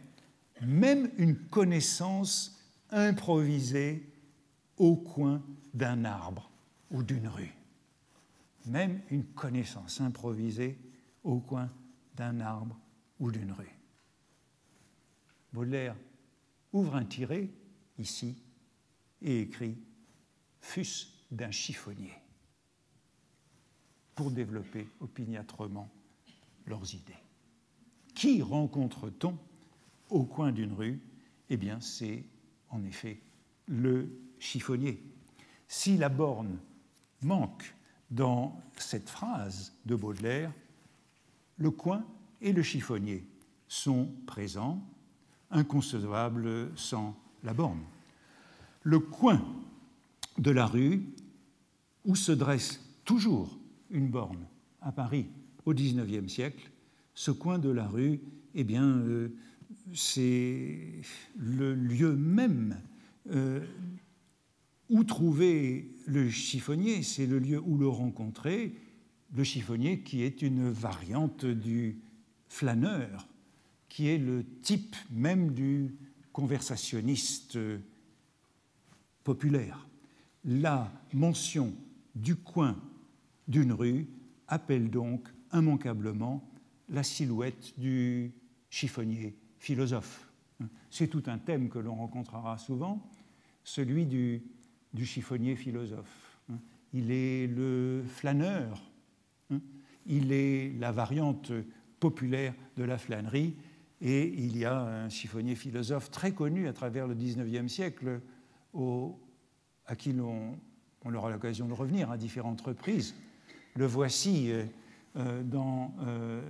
même une connaissance improvisée au coin d'un arbre ou d'une rue. Même une connaissance improvisée au coin d'un arbre ou d'une rue. Baudelaire ouvre un tiret, ici, et écrit « Fût-ce d'un chiffonnier » pour développer opiniâtrement leurs idées. Qui rencontre-t-on au coin d'une rue? Eh bien, c'est en effet le chiffonnier. Si la borne manque dans cette phrase de Baudelaire, le coin et le chiffonnier sont présents, inconcevables sans la borne. Le coin de la rue où se dresse toujours une borne à Paris au dix-neuvième siècle, ce coin de la rue, eh bien, euh, c'est le lieu même euh, où trouver le chiffonnier, c'est le lieu où le rencontrer, le chiffonnier qui est une variante du flâneur, qui est le type même du conversationniste populaire. La mention du coin d'une rue appelle donc immanquablement la silhouette du chiffonnier philosophe. C'est tout un thème que l'on rencontrera souvent, celui du, du chiffonnier philosophe. Il est le flâneur, il est la variante populaire de la flânerie, et il y a un chiffonnier philosophe très connu à travers le dix-neuvième siècle, au, à qui l'on on aura l'occasion de revenir à différentes reprises. Le voici euh, dans euh,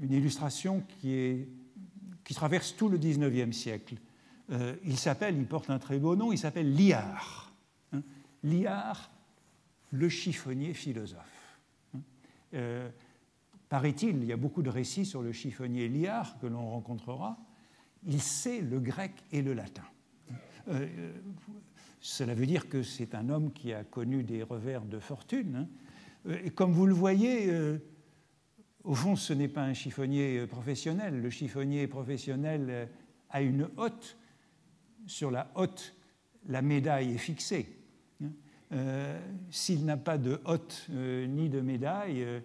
une illustration qui, est, qui traverse tout le dix-neuvième siècle. Euh, il s'appelle, il porte un très beau nom, il s'appelle Liard. Hein, Liard, le chiffonnier philosophe. Hein, euh, paraît-il, il y a beaucoup de récits sur le chiffonnier Liard que l'on rencontrera. Il sait le grec et le latin. Euh, euh, Cela veut dire que c'est un homme qui a connu des revers de fortune. Et comme vous le voyez, euh, au fond, ce n'est pas un chiffonnier professionnel. Le chiffonnier professionnel a une hotte. Sur la hotte, la médaille est fixée. Euh, S'il n'a pas de hotte euh, ni de médaille, euh,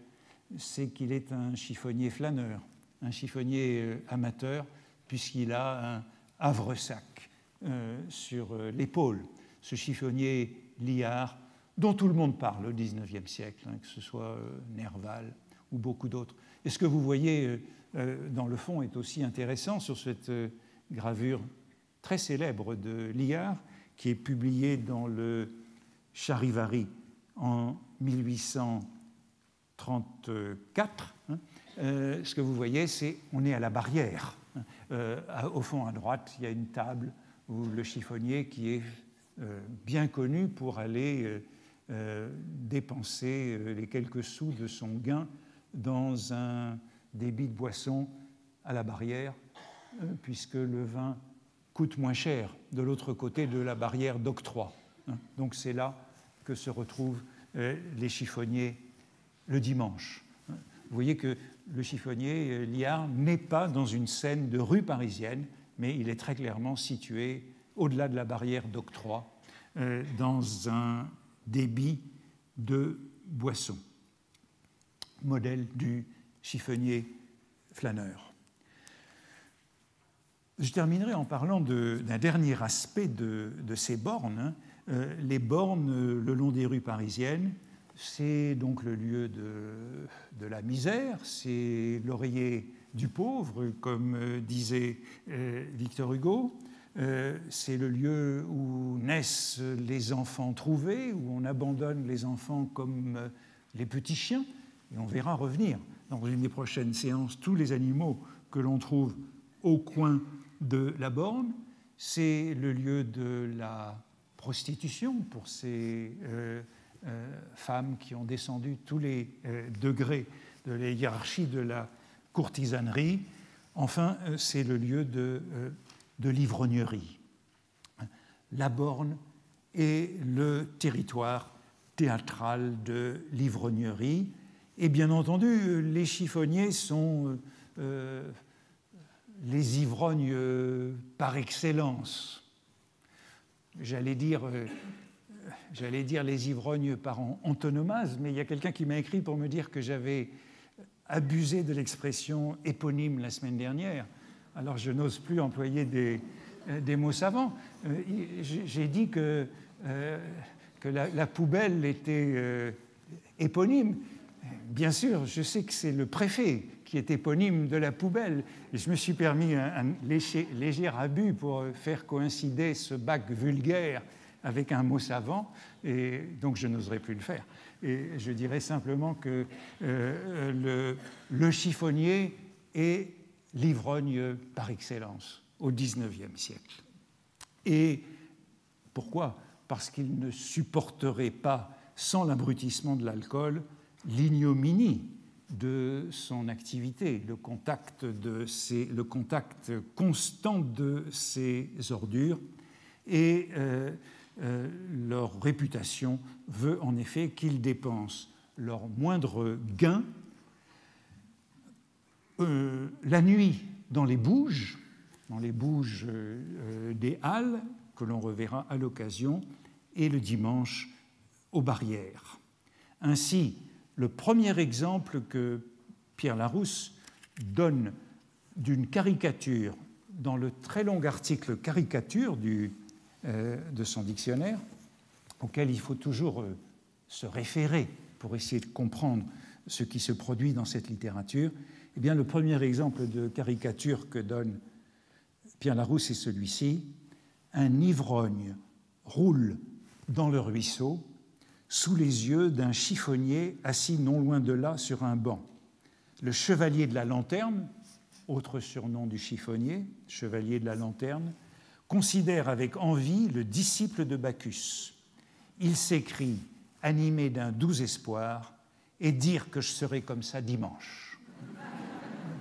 c'est qu'il est un chiffonnier flâneur, un chiffonnier euh, amateur, puisqu'il a un havresac euh, sur euh, l'épaule. Ce chiffonnier Liard, dont tout le monde parle au dix-neuvième siècle, hein, que ce soit euh, Nerval ou beaucoup d'autres. Et ce que vous voyez euh, dans le fond est aussi intéressant sur cette euh, gravure très célèbre de Liard, qui est publiée dans le Charivari en mille huit cent trente-quatre. Hein, euh, ce que vous voyez, c'est on est à la barrière. Hein, euh, au fond à droite, il y a une table où le chiffonnier qui est Euh, bien connu pour aller euh, euh, dépenser euh, les quelques sous de son gain dans un débit de boisson à la barrière, euh, puisque le vin coûte moins cher de l'autre côté de la barrière d'octroi. Hein. Donc c'est là que se retrouvent euh, les chiffonniers le dimanche. Hein. Vous voyez que le chiffonnier euh, Liard n'est pas dans une scène de rue parisienne, mais il est très clairement situé au-delà de la barrière d'octroi, euh, dans un débit de boisson, modèle du chiffonnier flâneur. Je terminerai en parlant d'un de, dernier aspect de, de ces bornes, hein. Euh, les bornes euh, le long des rues parisiennes, c'est donc le lieu de, de la misère, c'est l'oreiller du pauvre, comme euh, disait euh, Victor Hugo, euh, c'est le lieu où naissent les enfants trouvés, où on abandonne les enfants comme euh, les petits chiens, et on verra revenir dans une des prochaines séances tous les animaux que l'on trouve au coin de la borne, c'est le lieu de la prostitution pour ces euh, euh, femmes qui ont descendu tous les euh, degrés de la hiérarchie de la courtisanerie. Enfin, euh, c'est le lieu de, euh, de l'ivrognerie. La borne est le territoire théâtral de l'ivrognerie. Et bien entendu, les chiffonniers sont... Euh, euh, les ivrognes euh, par excellence. J'allais dire, euh, j'allais dire les ivrognes par antonomase, mais il y a quelqu'un qui m'a écrit pour me dire que j'avais abusé de l'expression éponyme la semaine dernière. Alors je n'ose plus employer des, euh, des mots savants. Euh, J'ai dit que, euh, que la, la poubelle était euh, éponyme. Bien sûr, je sais que c'est le préfet qui est éponyme de la poubelle. Et je me suis permis un, un léger, léger abus pour faire coïncider ce bac vulgaire avec un mot savant, et donc je n'oserais plus le faire. Et je dirais simplement que euh, le, le chiffonnier est l'ivrogne par excellence au dix-neuvième siècle. Et pourquoi? Parce qu'il ne supporterait pas, sans l'abrutissement de l'alcool, l'ignominie de son activité, le contact, de ses, le contact constant de ses ordures, et euh, euh, leur réputation veut en effet qu'ils dépensent leur moindre gain euh, la nuit dans les bouges, dans les bouges euh, des Halles, que l'on reverra à l'occasion, et le dimanche aux barrières. Ainsi, le premier exemple que Pierre Larousse donne d'une caricature dans le très long article caricature du, euh, de son dictionnaire, auquel il faut toujours euh, se référer pour essayer de comprendre ce qui se produit dans cette littérature, eh bien, le premier exemple de caricature que donne Pierre Larousse est celui-ci. Un ivrogne roule dans le ruisseau sous les yeux d'un chiffonnier assis non loin de là sur un banc. Le chevalier de la lanterne, autre surnom du chiffonnier, chevalier de la lanterne, considère avec envie le disciple de Bacchus. Il s'écrie, animé d'un doux espoir, et dire que je serai comme ça dimanche,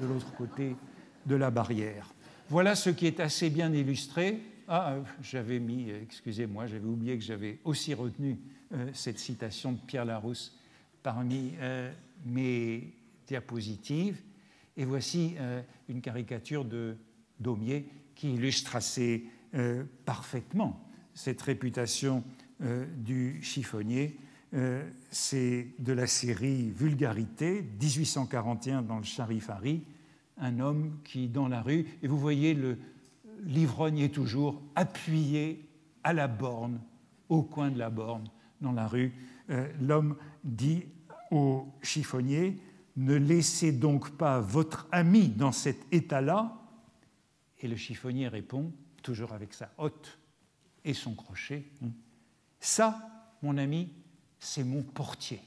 de l'autre côté de la barrière. Voilà ce qui est assez bien illustré. Ah, j'avais mis, excusez-moi, j'avais oublié que j'avais aussi retenu euh, cette citation de Pierre Larousse parmi euh, mes diapositives. Et voici euh, une caricature de Daumier qui illustre assez euh, parfaitement cette réputation euh, du chiffonnier. Euh, C'est de la série Vulgarité, mille huit cent quarante et un dans le Charivari, un homme qui, dans la rue, et vous voyez le... l'ivrogne est toujours appuyé à la borne, au coin de la borne, dans la rue. Euh, L'homme dit au chiffonnier, « Ne laissez donc pas votre ami dans cet état-là. » Et le chiffonnier répond, toujours avec sa hotte et son crochet, « Ça, mon ami, c'est mon portier. »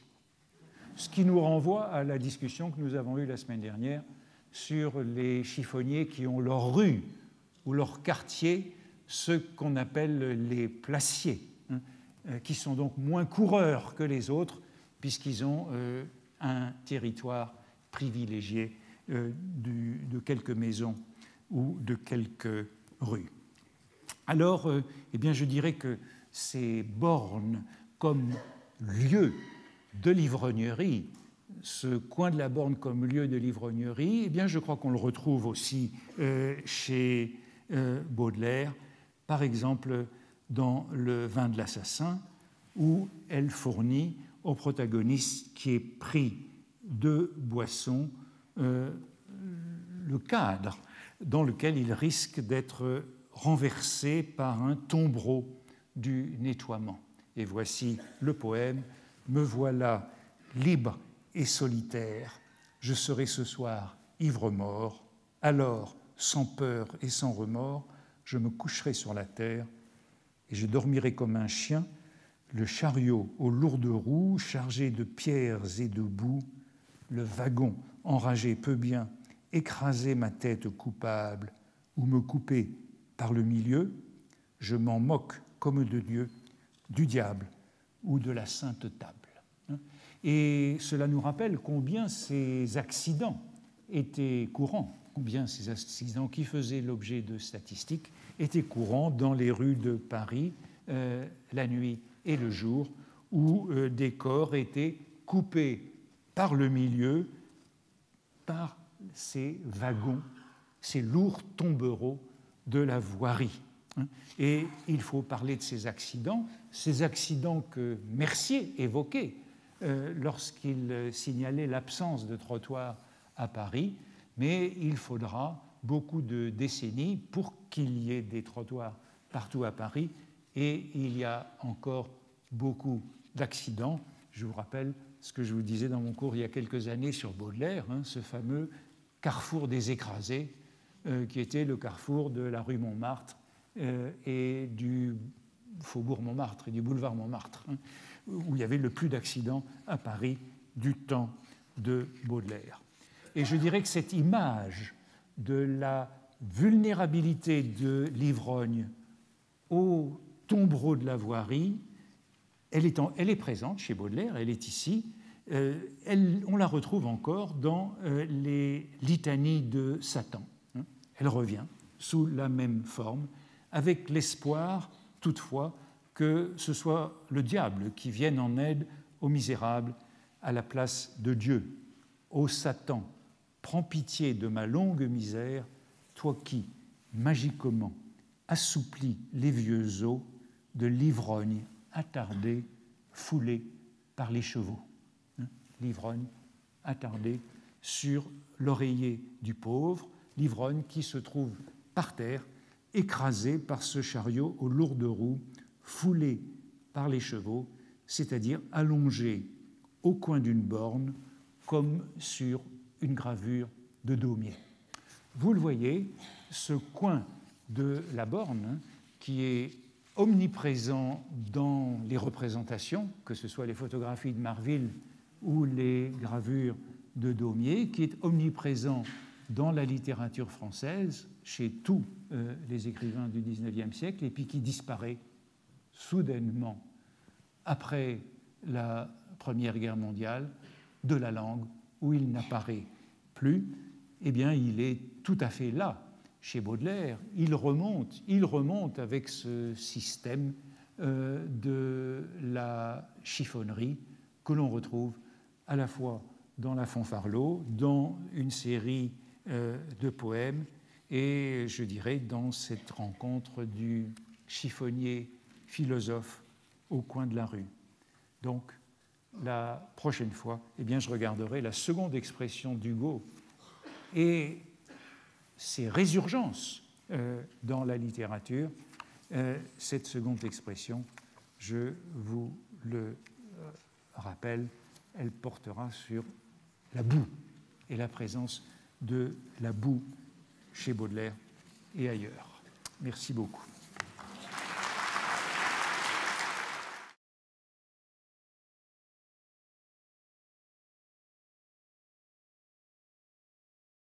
Ce qui nous renvoie à la discussion que nous avons eue la semaine dernière sur les chiffonniers qui ont leur rue ou leur quartier, ceux qu'on appelle les placiers, hein, qui sont donc moins coureurs que les autres, puisqu'ils ont euh, un territoire privilégié euh, du, de quelques maisons ou de quelques rues. Alors, euh, eh bien, je dirais que ces bornes, comme lieu de l'ivrognerie, ce coin de la borne comme lieu de l'ivrognerie, eh bien, je crois qu'on le retrouve aussi euh, chez... Euh, Baudelaire, par exemple dans Le vin de l'assassin, où elle fournit au protagoniste qui est pris de boisson euh, le cadre dans lequel il risque d'être renversé par un tombereau du nettoiement. Et voici le poème « Me voilà libre et solitaire, je serai ce soir ivre-mort, alors, sans peur et sans remords, je me coucherai sur la terre et je dormirai comme un chien, le chariot aux lourdes roues chargé de pierres et de boue, le wagon enragé peut bien écraser ma tête coupable ou me couper par le milieu, je m'en moque comme de Dieu, du diable ou de la sainte table. » Et cela nous rappelle combien ces accidents étaient courants, combien ces accidents qui faisaient l'objet de statistiques étaient courants dans les rues de Paris, euh, la nuit et le jour, où euh, des corps étaient coupés par le milieu, par ces wagons, ces lourds tombereaux de la voirie. Et il faut parler de ces accidents, ces accidents que Mercier évoquait euh, lorsqu'il signalait l'absence de trottoirs à Paris, mais il faudra beaucoup de décennies pour qu'il y ait des trottoirs partout à Paris, et il y a encore beaucoup d'accidents. Je vous rappelle ce que je vous disais dans mon cours il y a quelques années sur Baudelaire, hein, ce fameux carrefour des écrasés, euh, qui était le carrefour de la rue Montmartre euh, et du faubourg Montmartre et du boulevard Montmartre, hein, où il y avait le plus d'accidents à Paris du temps de Baudelaire. Et je dirais que cette image de la vulnérabilité de l'ivrogne au tombereau de la voirie, elle est, en, elle est présente chez Baudelaire, elle est ici, euh, elle, on la retrouve encore dans euh, les litanies de Satan. Elle revient sous la même forme, avec l'espoir toutefois que ce soit le diable qui vienne en aide aux misérables à la place de Dieu. Ô Satan, prends pitié de ma longue misère, toi qui, magiquement, assouplis les vieux os de l'ivrogne attardé, foulé par les chevaux. L'ivrogne attardé sur l'oreiller du pauvre, l'ivrogne qui se trouve par terre, écrasé par ce chariot aux lourdes roues, foulé par les chevaux, c'est-à-dire allongé au coin d'une borne, comme sur une gravure de Daumier. Vous le voyez, ce coin de la borne, qui est omniprésent dans les représentations, que ce soit les photographies de Marville ou les gravures de Daumier, qui est omniprésent dans la littérature française, chez tous euh, les écrivains du dix-neuvième siècle, et puis qui disparaît soudainement après la Première Guerre mondiale, de la langue où il n'apparaît plus, eh bien il est tout à fait là. Chez Baudelaire, il remonte, il remonte avec ce système euh, de la chiffonnerie que l'on retrouve à la fois dans la Fanfarlot, dans une série euh, de poèmes, et je dirais dans cette rencontre du chiffonnier philosophe au coin de la rue. Donc, la prochaine fois, eh bien, je regarderai la seconde expression d'Hugo et ces résurgences euh, dans la littérature. Euh, cette seconde expression, je vous le rappelle, elle portera sur la boue et la présence de la boue chez Baudelaire et ailleurs. Merci beaucoup.